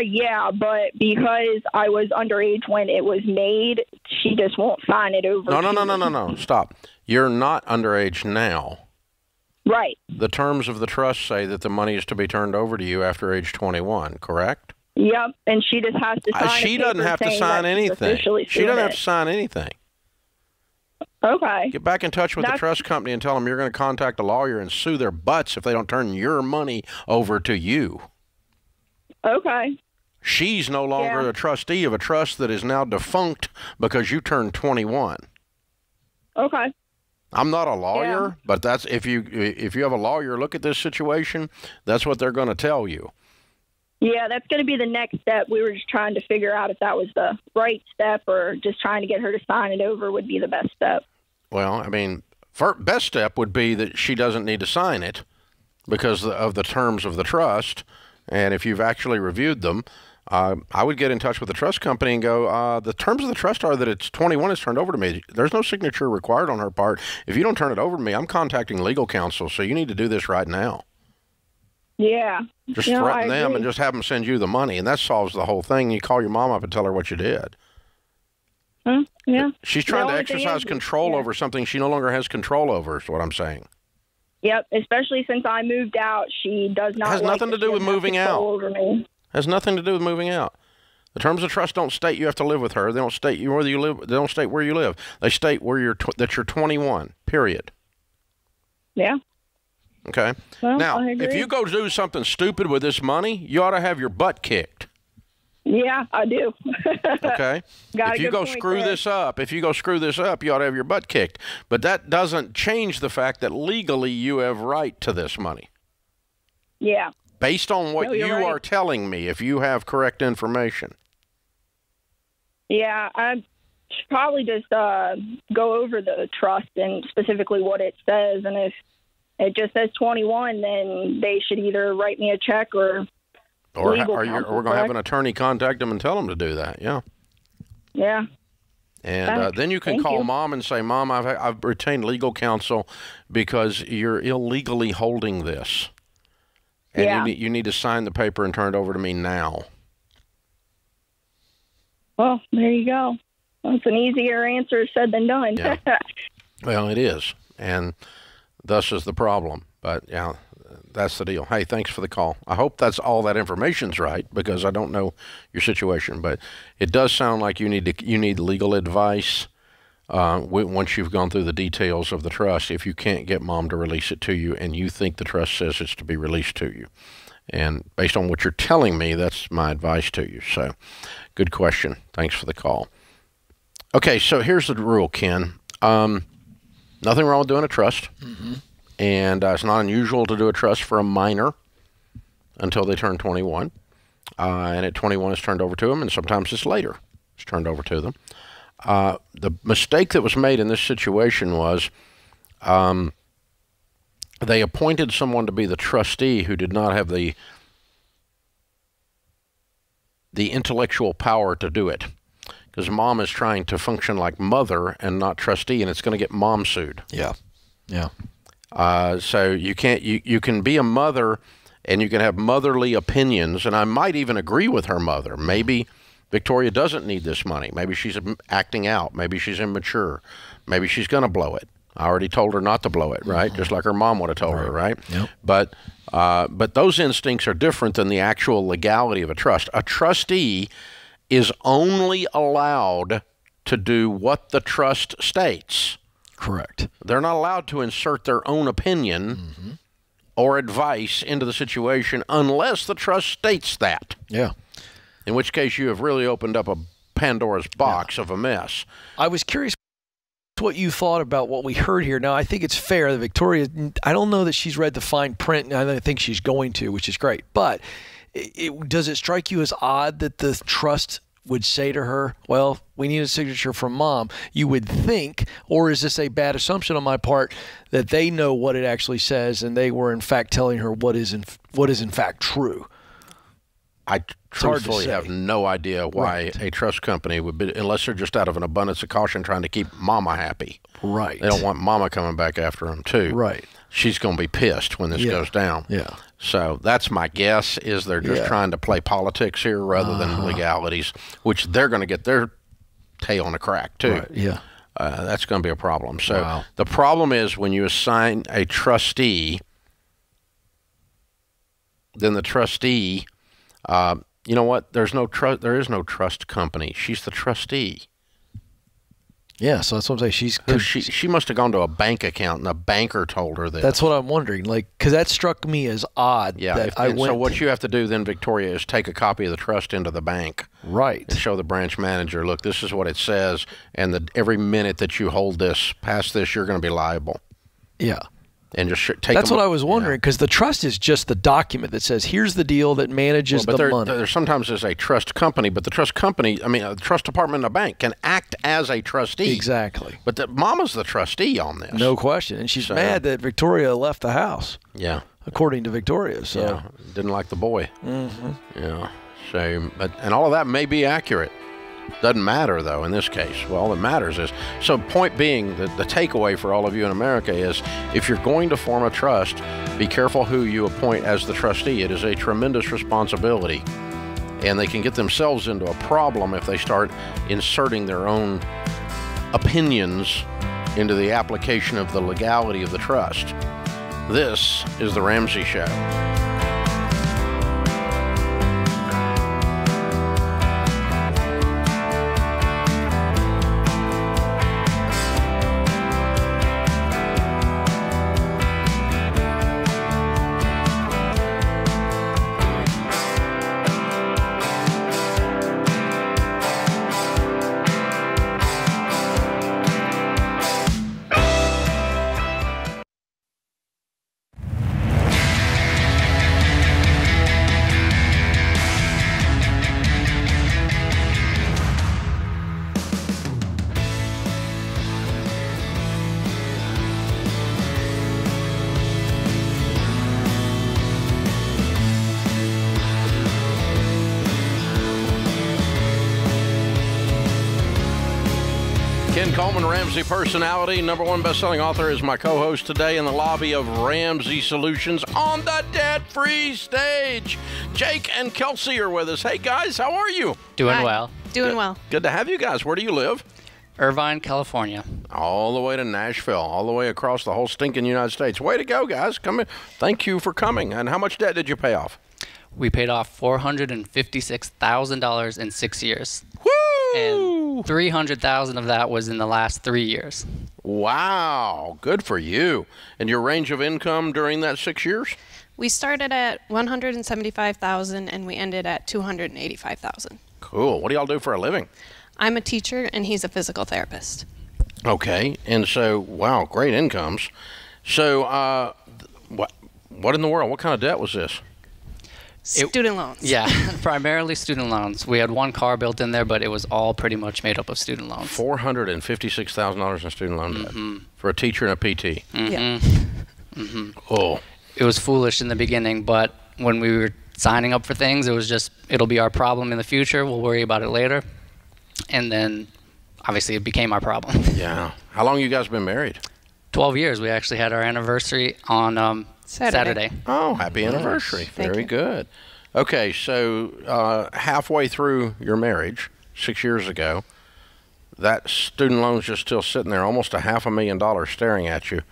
Yeah, but because I was underage when it was made, she just won't sign it over. No, stop. You're not underage now. Right. The terms of the trust say that the money is to be turned over to you after age 21, correct? Yep, and she just has to sign it. She doesn't have to sign anything. She doesn't have to sign anything. Okay. Get back in touch with the trust company and tell them you're going to contact a lawyer and sue their butts if they don't turn your money over to you. Okay. She's no longer a trustee of a trust that is now defunct because you turned 21. Okay. I'm not a lawyer, but that's if you have a lawyer look at this situation, that's what they're going to tell you. Yeah, that's going to be the next step. We were just trying to figure out if that was the right step or just trying to get her to sign it over would be the best step. Well, I mean, best step would be that she doesn't need to sign it because of the terms of the trust. And if you've actually reviewed them, I would get in touch with the trust company and go, the terms of the trust are that it's 21 is turned over to me. There's no signature required on her part. If you don't turn it over to me, I'm contacting legal counsel, so you need to do this right now. Yeah. Just threaten them and just have them send you the money, and that solves the whole thing. You call your mom up and tell her what you did. Huh? Yeah. She's trying to exercise control over something she no longer has control over is what I'm saying. Yep, especially since I moved out. She does not has nothing to do with moving out. Has nothing to do with moving out. The terms of trust don't state you have to live with her. They don't state whether you live. They don't state where you live. They state where you're that you're 21. Period. Yeah. Okay. Well, now, if you go do something stupid with this money, you ought to have your butt kicked. Yeah, I do. Okay. If you go screw this up, you ought to have your butt kicked. But that doesn't change the fact that legally you have right to this money. Yeah. Based on what you are telling me, if you have correct information. Yeah, I should probably just go over the trust and specifically what it says. And if it just says 21, then they should either write me a check or we're going to have an attorney contact them and tell them to do that. Yeah. Yeah. And then you can call Mom and say, Mom, I've retained legal counsel because you're illegally holding this. And you need to sign the paper and turn it over to me now. Well, there you go. That's an easier answer said than done. Yeah. Well, it is. And thus is the problem. But, yeah, that's the deal. Hey, thanks for the call. I hope that's all that information's right because I don't know your situation. But it does sound like you need legal advice once you've gone through the details of the trust, if you can't get Mom to release it to you and you think the trust says it's to be released to you. And based on what you're telling me, that's my advice to you. So good question. Thanks for the call. Okay, so here's the rule, Ken. Nothing wrong with doing a trust. Mm-hmm. And it's not unusual to do a trust for a minor until they turn 21. And at 21, it's turned over to them, and sometimes it's later. It's turned over to them. The mistake that was made in this situation was they appointed someone to be the trustee who did not have the intellectual power to do it because Mom is trying to function like mother and not trustee, and it's going to get Mom sued. Yeah, yeah. So you can't. You can be a mother, and you can have motherly opinions, and I might even agree with her mother. Maybe Victoria doesn't need this money. Maybe she's acting out. Maybe she's immature. Maybe she's going to blow it. I already told her not to blow it, right? Just like her mom would have told her, right? Yep. But those instincts are different than the actual legality of a trust. A trustee is only allowed to do what the trust states. Correct. They're not allowed to insert their own opinion or advice into the situation unless the trust states that. Yeah. In which case you have really opened up a Pandora's box of a mess. I was curious what you thought about what we heard here. Now, I think it's fair that Victoria, I don't know that she's read the fine print, and I don't think she's going to, which is great. But does it strike you as odd that the trust would say to her, well, we need a signature from Mom? You would think, or is this a bad assumption on my part, that they know what it actually says and they were in fact telling her what is in fact true? I truthfully have no idea why a trust company would be, unless they're just out of an abundance of caution trying to keep Mama happy. Right. They don't want Mama coming back after them too. Right. She's going to be pissed when this goes down. Yeah. So that's my guess, is they're just trying to play politics here rather than legalities, which they're going to get their tail on a crack too. Right. Yeah. That's going to be a problem. So the problem is when you assign a trustee, then the trustee... you know what? There's no trust. There is no trust company. She's the trustee. Yeah, so that's what I'm saying. She must have gone to a bank account, and a banker told her that. That's what I'm wondering. Like, because that struck me as odd. Yeah. So what you have to do then, Victoria, is take a copy of the trust into the bank. Right. And show the branch manager. Look, this is what it says, and every minute that you hold this, past this, you're going to be liable. Yeah. And just take that's what I was wondering, because the trust is just the document that says here's the deal that manages the money. There sometimes is a trust company, but the trust company, I mean, the trust department in a bank can act as a trustee. Exactly. But Mama's the trustee on this. No question. And she's mad that Victoria left the house. Yeah. According to Victoria. So didn't like the boy. Yeah. So, and all of that may be accurate. Doesn't matter, though, in this case. Well, all that matters is, so point being, the takeaway for all of you in America is, if you're going to form a trust, be careful who you appoint as the trustee. It is a tremendous responsibility, and they can get themselves into a problem if they start inserting their own opinions into the application of the legality of the trust. This is The Ramsey Show. Ken Coleman, Ramsey personality, #1 best-selling author, is my co-host today in the lobby of Ramsey Solutions on the debt-free stage. Jake and Kelsey are with us. Hey, guys, how are you? Doing well. Doing well. Good to have you guys. Where do you live? Irvine, California. All the way to Nashville, all the way across the whole stinking United States. Way to go, guys. Come in. Thank you for coming. And how much debt did you pay off? We paid off $456,000 in 6 years. Woo! And $300,000 of that was in the last 3 years. Wow, good for you. And your range of income during that 6 years? We started at $175,000 and we ended at $285,000. Cool. What do y'all do for a living? I'm a teacher and he's a physical therapist. Okay. And so, wow, great incomes. So, what in the world? What kind of debt was this? Student loans. Yeah, primarily student loans. We had one car built in there, but it was all pretty much made up of student loans. $456,000 in student loan debt for a teacher and a PT. Yeah. Oh. It was foolish in the beginning, but when we were signing up for things, it was just, it'll be our problem in the future. We'll worry about it later. And then, obviously, it became our problem. Yeah. How long have you guys been married? 12 years. We actually had our anniversary on... Saturday. Oh, happy anniversary. Yes. Very good. Okay, so halfway through your marriage, 6 years ago, that student loan's just still sitting there, almost $500,000 staring at you.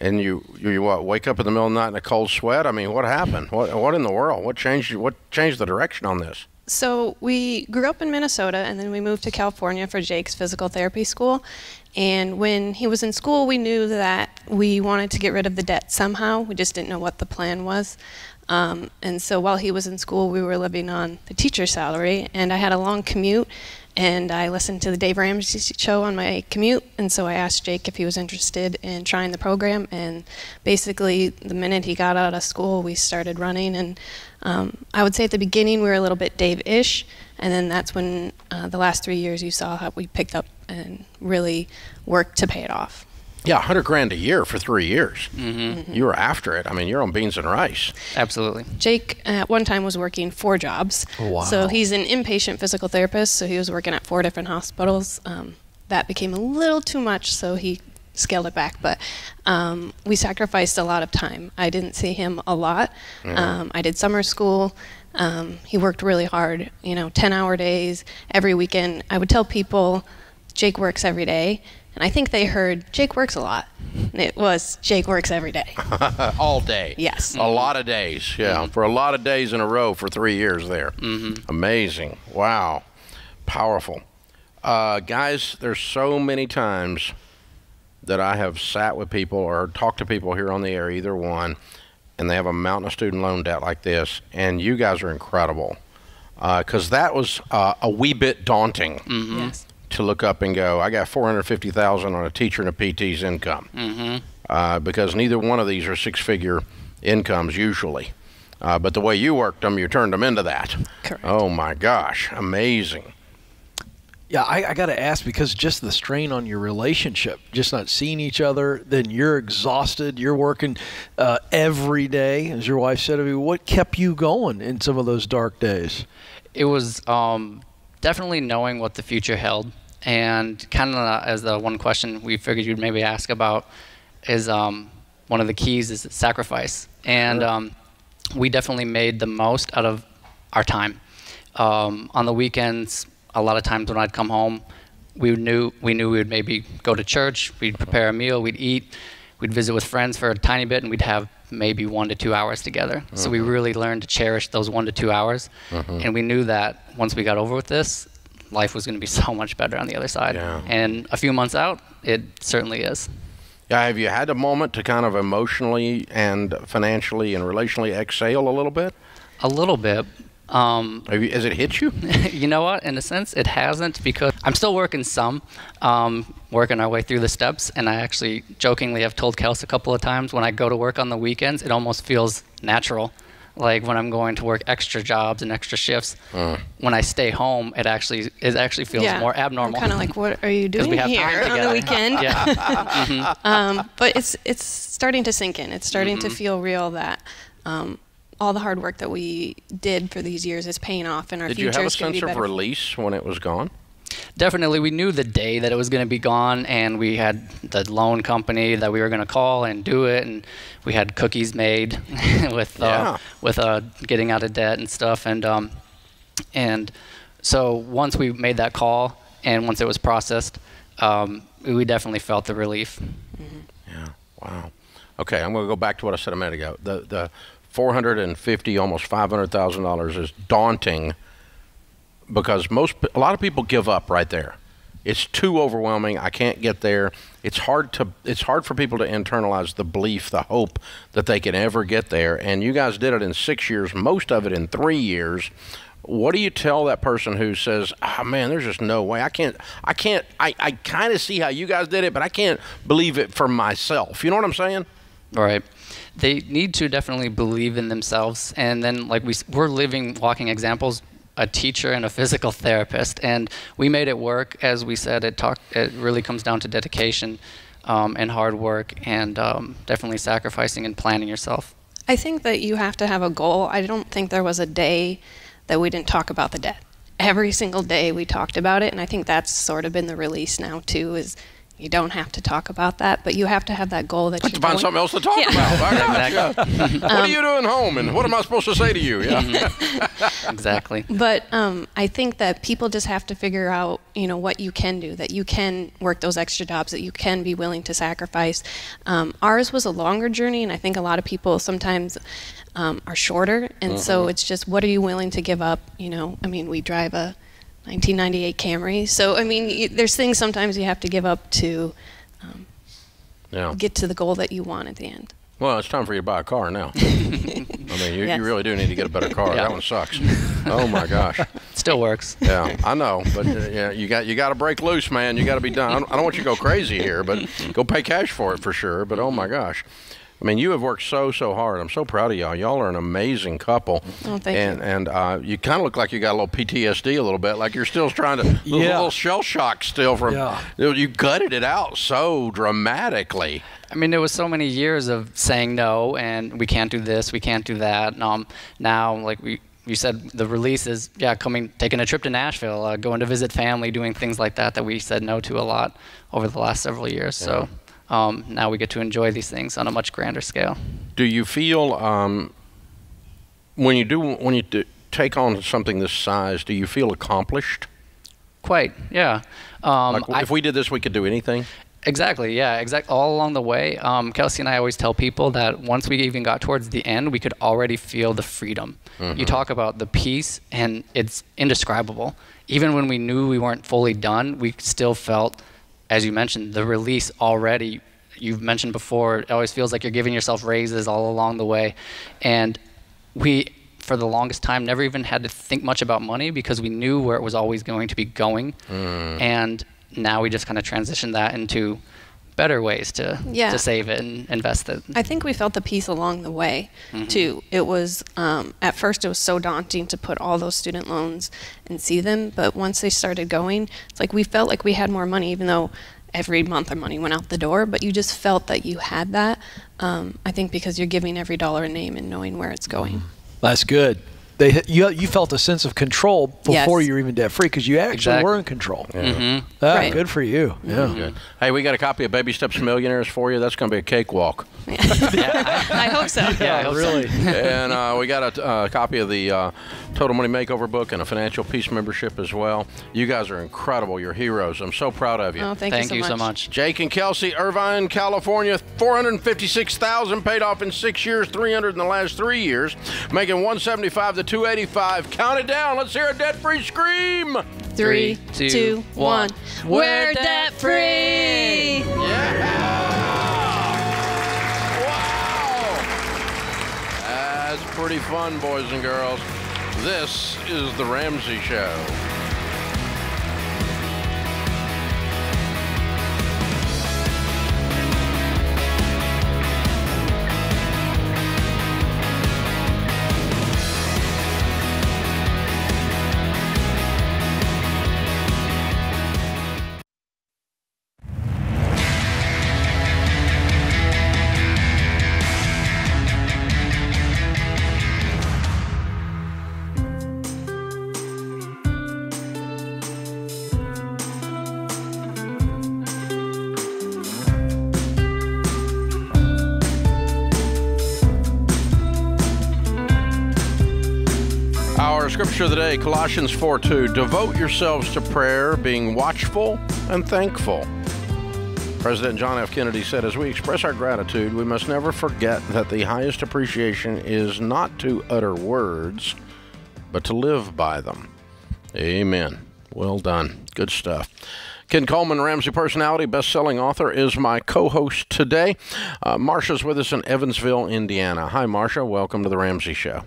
And you what, wake up in the middle of the night in a cold sweat? I mean, what happened? What in the world? What changed the direction on this? So we grew up in Minnesota, and then we moved to California for Jake's physical therapy school. And when he was in school, we knew that we wanted to get rid of the debt somehow. We just didn't know what the plan was. And so while he was in school, we were living on the teacher's salary, and I had a long commute, and I listened to the Dave Ramsey show on my commute, and so I asked Jake if he was interested in trying the program, and basically the minute he got out of school, we started running, and I would say at the beginning we were a little bit Dave-ish, and then that's when the last 3 years you saw how we picked up and really worked to pay it off. Yeah, $100,000 a year for 3 years. Mm-hmm. You were after it. I mean, you're on beans and rice. Absolutely. Jake at one time was working 4 jobs. Wow. So he's an inpatient physical therapist, so he was working at 4 different hospitals. That became a little too much, so he scaled it back. But we sacrificed a lot of time. I didn't see him a lot. Mm-hmm. I did summer school. He worked really hard, you know, 10-hour days every weekend. I would tell people, Jake works every day. And I think they heard, Jake works a lot. It was, Jake works every day. All day. Yes. A lot of days, yeah. Mm-hmm. For a lot of days in a row for 3 years there. Mm-hmm. Amazing. Wow. Powerful. Guys, there's so many times that I have sat with people or talked to people here on the air, either one, and they have a mountain of student loan debt like this, and you guys are incredible. Because that was a wee bit daunting. Mm-hmm. Yes. To look up and go, I got $450,000 on a teacher and a PT's income. Mm-hmm. Because neither one of these are 6-figure incomes usually. But the way you worked them, you turned them into that. Correct. Oh my gosh, amazing. Yeah, I got to ask, because just the strain on your relationship, just not seeing each other, then you're exhausted, you're working every day, as your wife said to me, what kept you going in some of those dark days? It was definitely knowing what the future held, and kind of as the one question we figured you'd maybe ask about is one of the keys is sacrifice, and we definitely made the most out of our time. On the weekends, a lot of times when I'd come home, we knew we would maybe go to church, we'd prepare a meal, we'd eat, we'd visit with friends for a tiny bit, and we'd have maybe 1 to 2 hours together. Mm-hmm. So we really learned to cherish those 1 to 2 hours. Mm-hmm. And we knew that once we got over with this, life was going to be so much better on the other side. Yeah. And a few months out, it certainly is. Yeah, have you had a moment to kind of emotionally and financially and relationally exhale a little bit? A little bit. Has it hit you? You know what, in a sense, it hasn't, because I'm still working some, working our way through the steps, and I actually jokingly have told Kels a couple of times, when I go to work on the weekends, it almost feels natural. Like when I'm going to work extra jobs and extra shifts, when I stay home, it actually feels more abnormal. I'm kind of like, what are you doing here on the weekend? Yeah. Mm-hmm. But it's starting to sink in. It's starting to feel real that all the hard work that we did for these years is paying off, and our futures can be better. Did you have a sense of release when it was gone? Definitely. We knew the day that it was going to be gone, and we had the loan company that we were going to call and do it, and we had cookies made with getting out of debt and stuff, and so once we made that call and once it was processed, we definitely felt the relief. Mm-hmm. Yeah. Wow. Okay, I'm going to go back to what I said a minute ago. The $450,000, almost $500,000 is daunting, because a lot of people give up right there. It's too overwhelming. I can't get there. It's hard for people to internalize the belief, the hope that they can ever get there. And you guys did it in 6 years, most of it in 3 years. What do you tell that person who says, oh man, there's just no way. I kind of see how you guys did it, but I can't believe it for myself. You know what I'm saying? All right. They need to definitely believe in themselves. And then, like we're living, walking examples, a teacher and a physical therapist. And we made it work. As we said, it really comes down to dedication and hard work, and definitely sacrificing and planning yourself. I think that you have to have a goal. I don't think there was a day that we didn't talk about the debt. Every single day we talked about it. And I think that's sort of been the release now too, is You don't have to talk about that, but you have to have that goal that you have to find something else to talk about. Exactly. What are you doing home, and what am I supposed to say to you? Yeah. Exactly. But I think that people just have to figure out, you know, what you can do, that you can work those extra jobs, that you can be willing to sacrifice. Ours was a longer journey, and I think a lot of people sometimes are shorter, and so it's just, what are you willing to give up? You know, I mean, we drive a 1998 Camry. So, I mean, there's things sometimes you have to give up to get to the goal that you want at the end. Well, it's time for you to buy a car now. I mean, you really do need to get a better car. Yeah. That one sucks. Oh, my gosh. Still works. Yeah, I know. But yeah, you got to break loose, man. You got to be done. I don't want you to go crazy here, but go pay cash for it for sure. But, oh, my gosh. I mean, you have worked so, so hard. I'm so proud of y'all. Y'all are an amazing couple. Oh, thank you. And you kind of look like you got a little PTSD a little bit, like you're still trying to, a little shell shock still from, you gutted it out so dramatically. I mean, there was so many years of saying no, and we can't do this, we can't do that. And now, like you said, the release is, taking a trip to Nashville, going to visit family, doing things like that we said no to a lot over the last several years. Yeah. So. Now we get to enjoy these things on a much grander scale. Do you feel when you take on something this size, do you feel accomplished? Quite, yeah. Like if we did this, we could do anything. Exactly, yeah, exactly. All along the way, Kelsey and I always tell people that once we even got towards the end, we could already feel the freedom. Mm-hmm. You talk about the peace, and it's indescribable. Even when we knew we weren't fully done, we still felt. As you mentioned, the release already, you've mentioned before, it always feels like you're giving yourself raises all along the way. And we, for the longest time, never even had to think much about money because we knew where it was always going to be going. Mm. And now we just kind of transitioned that into better ways to save it and invest it. I think we felt the peace along the way, too. It was, at first it was so daunting to put all those student loans and see them, but once they started going, it's like we felt like we had more money, even though every month our money went out the door, but you just felt that you had that, I think because you're giving every dollar a name and knowing where it's going. That's good. You felt a sense of control before you were even debt free because you actually were in control. Yeah. Mm-hmm. Right. Good for you. Mm-hmm. Yeah. Good. Hey, we got a copy of Baby Steps Millionaires for you. That's going to be a cakewalk. Yeah. I hope so. Yeah, really. And we got a copy of the Total Money Makeover book and a Financial Peace membership as well. You guys are incredible. You're heroes. I'm so proud of you. Oh, thank you so much. Jake and Kelsey, Irvine, California. $456,000 paid off in 6 years, $300 in the last 3 years, making $175 to $285. Count it down. Let's hear a debt-free scream. 3, 2, 1. We're debt-free. Yeah. Wow. That's pretty fun, boys and girls. This is The Ramsey Show. Scripture of the day, Colossians 4:2. Devote yourselves to prayer, being watchful and thankful. President John F. Kennedy said, as we express our gratitude, we must never forget that the highest appreciation is not to utter words, but to live by them. Amen. Well done. Good stuff. Ken Coleman, Ramsey personality, best-selling author, is my co-host today. Marsha's with us in Evansville, Indiana. Hi, Marsha. Welcome to The Ramsey Show.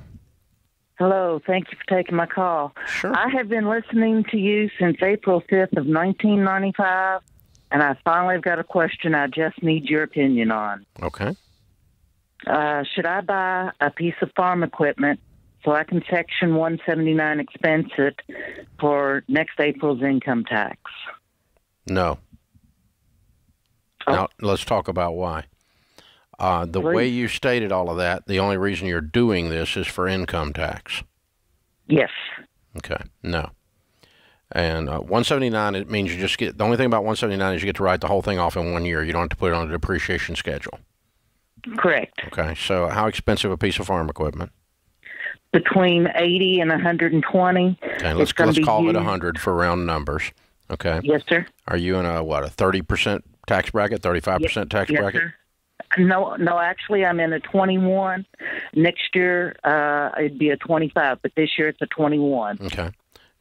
Hello. Thank you for taking my call. Sure. I have been listening to you since April 5th of 1995, and I finally have got a question I just need your opinion on. Okay. Should I buy a piece of farm equipment so I can Section 179 expense it for next April's income tax? No. Oh. Now, let's talk about why. The way you stated all of that, the only reason you're doing this is for income tax. Yes. Okay. No. And 179, it means you just get, the only thing about 179 is you get to write the whole thing off in 1 year. You don't have to put it on a depreciation schedule. Correct. Okay. So how expensive a piece of farm equipment? Between 80 and 120. Okay, let's call it 100 for round numbers. Okay. Yes, sir. Are you in a, what, a 30% tax bracket, 35% tax bracket? Sir. No, actually, I'm in a 21. Next year, it'd be a 25, but this year it's a 21. Okay.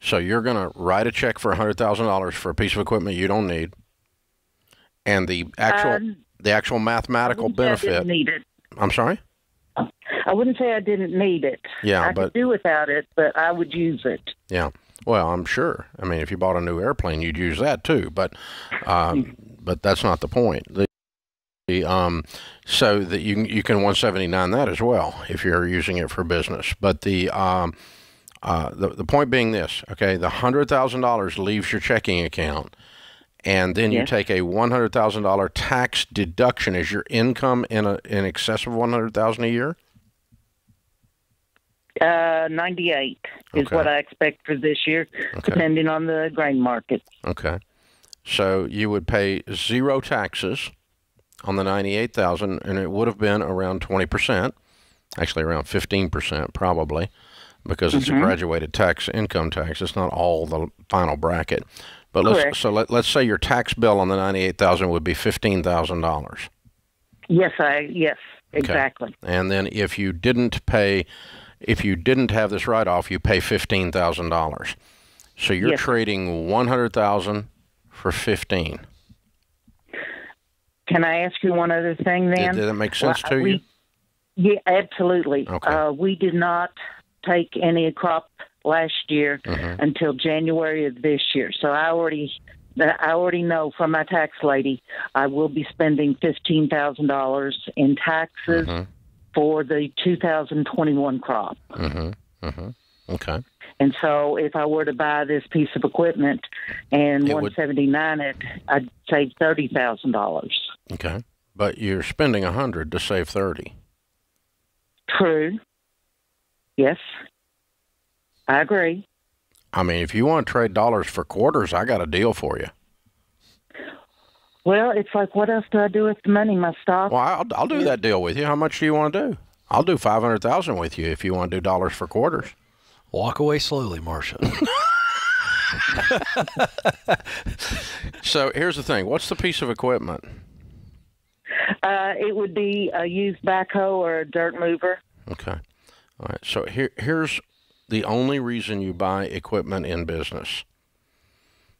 So you're going to write a check for $100,000 for a piece of equipment you don't need, and the actual mathematical benefit. I didn't need it. I'm sorry? I wouldn't say I didn't need it. Yeah, I could do without it, but I would use it. Yeah. Well, I'm sure. I mean, if you bought a new airplane, you'd use that too. But that's not the point. So that you can 179 that as well if you're using it for business. But the point being this, okay, the $100,000 leaves your checking account, and then you take a $100,000 tax deduction. Is your income in excess of $100,000 a year? 98 is what I expect for this year, depending on the grain market. Okay, so you would pay zero taxes on the $98,000, and it would have been around 20%, actually around 15% probably, because it's a graduated tax, income tax. It's not all the final bracket. But let's say your tax bill on the $98,000 would be $15,000. Yes, exactly. And then if you didn't pay, if you didn't have this write-off, you pay $15,000. So you're trading $100,000 for $15,000. Can I ask you one other thing then? Did that make sense to you? Yeah, absolutely. Okay. We did not take any crop last year until January of this year. So I already know from my tax lady I will be spending $15,000 in taxes for the 2021 crop. Okay. And so if I were to buy this piece of equipment and 179 it, I'd save $30,000. Okay. But you're spending 100 to save 30. True. Yes. I agree. I mean, if you want to trade dollars for quarters, I got a deal for you. Well, it's like, what else do I do with the money? My stock? Well, I'll do that deal with you. How much do you want to do? I'll do $500,000 with you if you want to do dollars for quarters. Walk away slowly, Marcia. So here's the thing. What's the piece of equipment? It would be a used backhoe or a dirt mover. Okay. All right. So here's the only reason you buy equipment in business.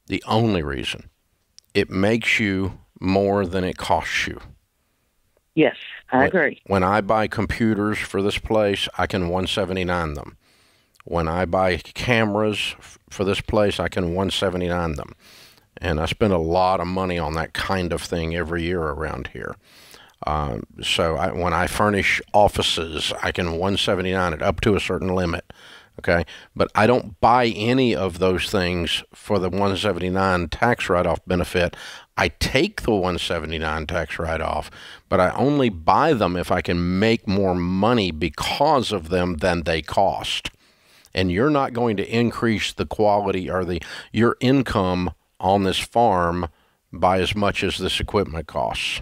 The only reason. It makes you more than it costs you. Yes, I agree. When I buy computers for this place, I can 179 them. When I buy cameras for this place, I can 179 them. And I spend a lot of money on that kind of thing every year around here. So when I furnish offices, I can 179 it up to a certain limit. Okay. But I don't buy any of those things for the 179 tax write-off benefit. I take the 179 tax write-off, but I only buy them if I can make more money because of them than they cost. And you're not going to increase the quality or your income on this farm by as much as this equipment costs.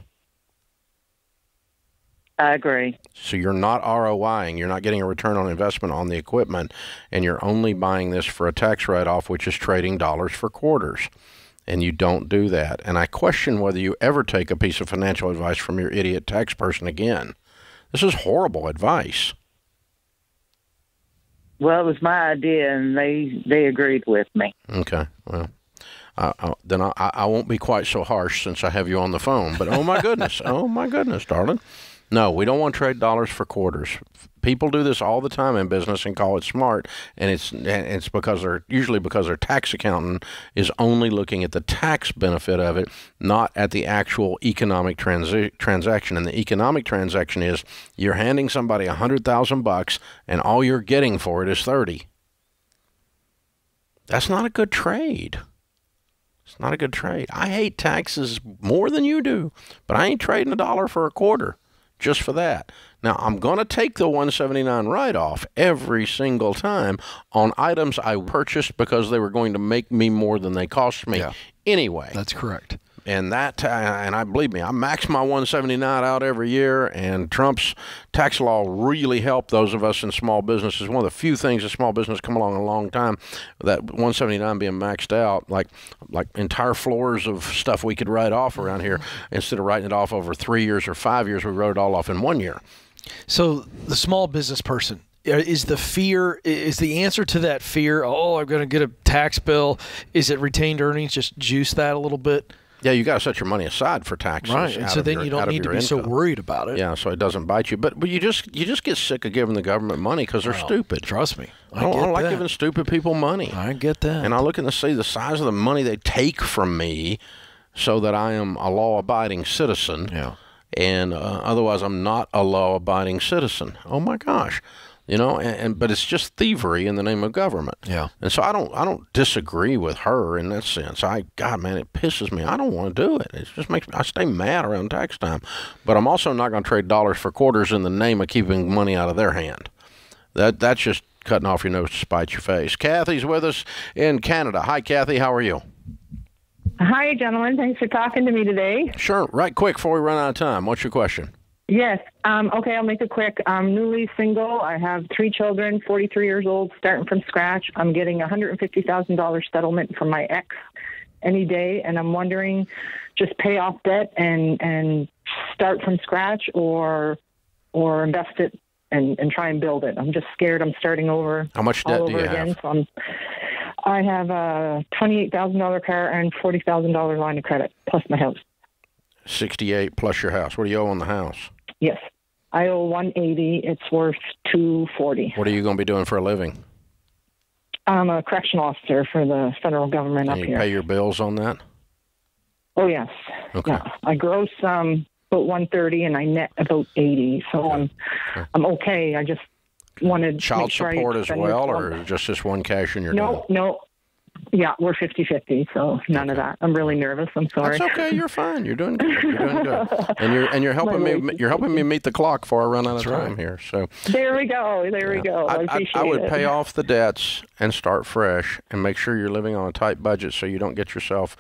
I agree. So you're not ROIing. You're not getting a return on investment on the equipment, and you're only buying this for a tax write-off, which is trading dollars for quarters. And you don't do that. And I question whether you ever take a piece of financial advice from your idiot tax person again. This is horrible advice. Well, it was my idea, and they agreed with me. Okay. Well, then I won't be quite so harsh since I have you on the phone. But, oh, my goodness. Oh, my goodness, darling. No, we don't want to trade dollars for quarters. People do this all the time in business and call it smart, and it's because usually because their tax accountant is only looking at the tax benefit of it, not at the actual economic transaction. And the economic transaction is you're handing somebody $100,000 and all you're getting for it is 30. That's not a good trade. It's not a good trade. I hate taxes more than you do, but I ain't trading a dollar for a quarter. just for that. Now, I'm going to take the $179 write-off every single time on items I purchased because they were going to make me more than they cost me anyway. That's correct. And that, and I believe me, I max my $179 out every year, and Trump's tax law really helped those of us in small businesses. One of the few things that small business come along in a long time, that $179 being maxed out, like entire floors of stuff we could write off around here. Instead of writing it off over 3 years or 5 years, we wrote it all off in 1 year. So the small business person, is the fear, is the answer to that fear, oh, I'm going to get a tax bill, is it retained earnings? Just juice that a little bit. Yeah, you got to set your money aside for taxes, right? And so then you don't need to be so worried about it. Yeah, so it doesn't bite you. But you just get sick of giving the government money because they're stupid. Trust me, I don't like giving stupid people money. I get that. And I look and see the size of the money they take from me, so that I am a law-abiding citizen. Yeah. And otherwise, I'm not a law-abiding citizen. Oh my gosh. You know, but it's just thievery in the name of government. Yeah. And so I don't disagree with her in that sense. God, man, it pisses me. I don't want to do it. It just makes me, I stay mad around tax time. But I'm also not going to trade dollars for quarters in the name of keeping money out of their hand. That's just cutting off your nose to spite your face. Kathy's with us in Canada. Hi, Kathy. How are you? Hi, gentlemen. Thanks for talking to me today. Sure. Right quick before we run out of time. What's your question? Yes. Okay, I'll make it quick. I'm newly single. I have 3 children, 43 years old, starting from scratch. I'm getting a $150,000 settlement from my ex any day, and I'm wondering, just pay off debt and start from scratch or invest it and try and build it. I'm just scared I'm starting over. How much debt do you have? So I have a $28,000 car and $40,000 line of credit, plus my house. 68 plus your house. What do you owe on the house? Yes, I owe 180. It's worth 240. What are you going to be doing for a living? I'm a correctional officer for the federal government up here. Pay your bills on that? Oh yes. Okay. Yeah. I gross about 130, and I net about 80. So okay. I'm okay. I just wanted child to make sure support as well, or just this one cash in your deal? No. Yeah, we're 50-50, so none of that. I'm really nervous. I'm sorry. That's okay. You're fine. You're doing good. You're doing good. And you're helping me. You're helping me meet the clock before I run out of time here. So there we go. There we go. I would pay off the debts and start fresh, and make sure you're living on a tight budget so you don't get yourself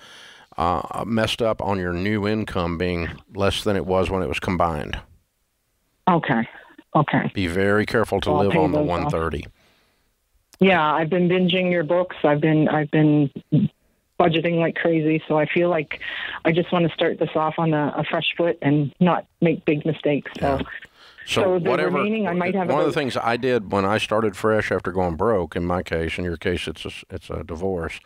messed up on your new income being less than it was when it was combined. Okay. Okay. Be very careful to live on the 130. Yeah, I've been binging your books. I've been budgeting like crazy, so I feel like I just want to start this off on a fresh foot and not make big mistakes. So, yeah. So whatever, I might have one of the things I did when I started fresh after going broke, in my case, in your case, it's a divorce.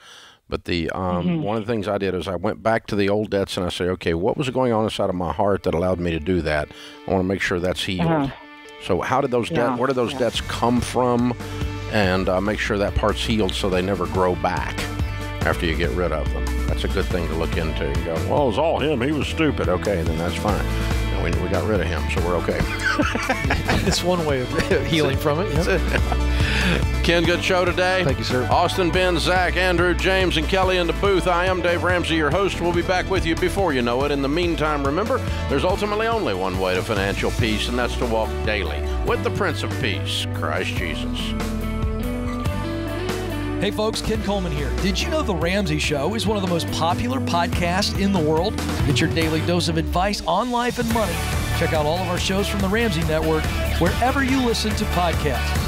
But the one of the things I did is I went back to the old debts and I said, okay, what was going on inside of my heart that allowed me to do that? I want to make sure that's healed. So how did those debts? Where did those debts come from? And make sure that part's healed so they never grow back after you get rid of them. That's a good thing to look into. You go, well, it's all him. He was stupid. Okay, then that's fine. And we got rid of him, so we're okay. It's one way of healing from it. Yep. Ken, good show today. Thank you, sir. Austin, Ben, Zach, Andrew, James, and Kelly in the booth. I am Dave Ramsey, your host. We'll be back with you before you know it. In the meantime, remember, there's ultimately only one way to financial peace, and that's to walk daily with the Prince of Peace, Christ Jesus. Hey folks, Ken Coleman here. Did you know The Ramsey Show is one of the most popular podcasts in the world? It's your daily dose of advice on life and money. Check out all of our shows from The Ramsey Network wherever you listen to podcasts.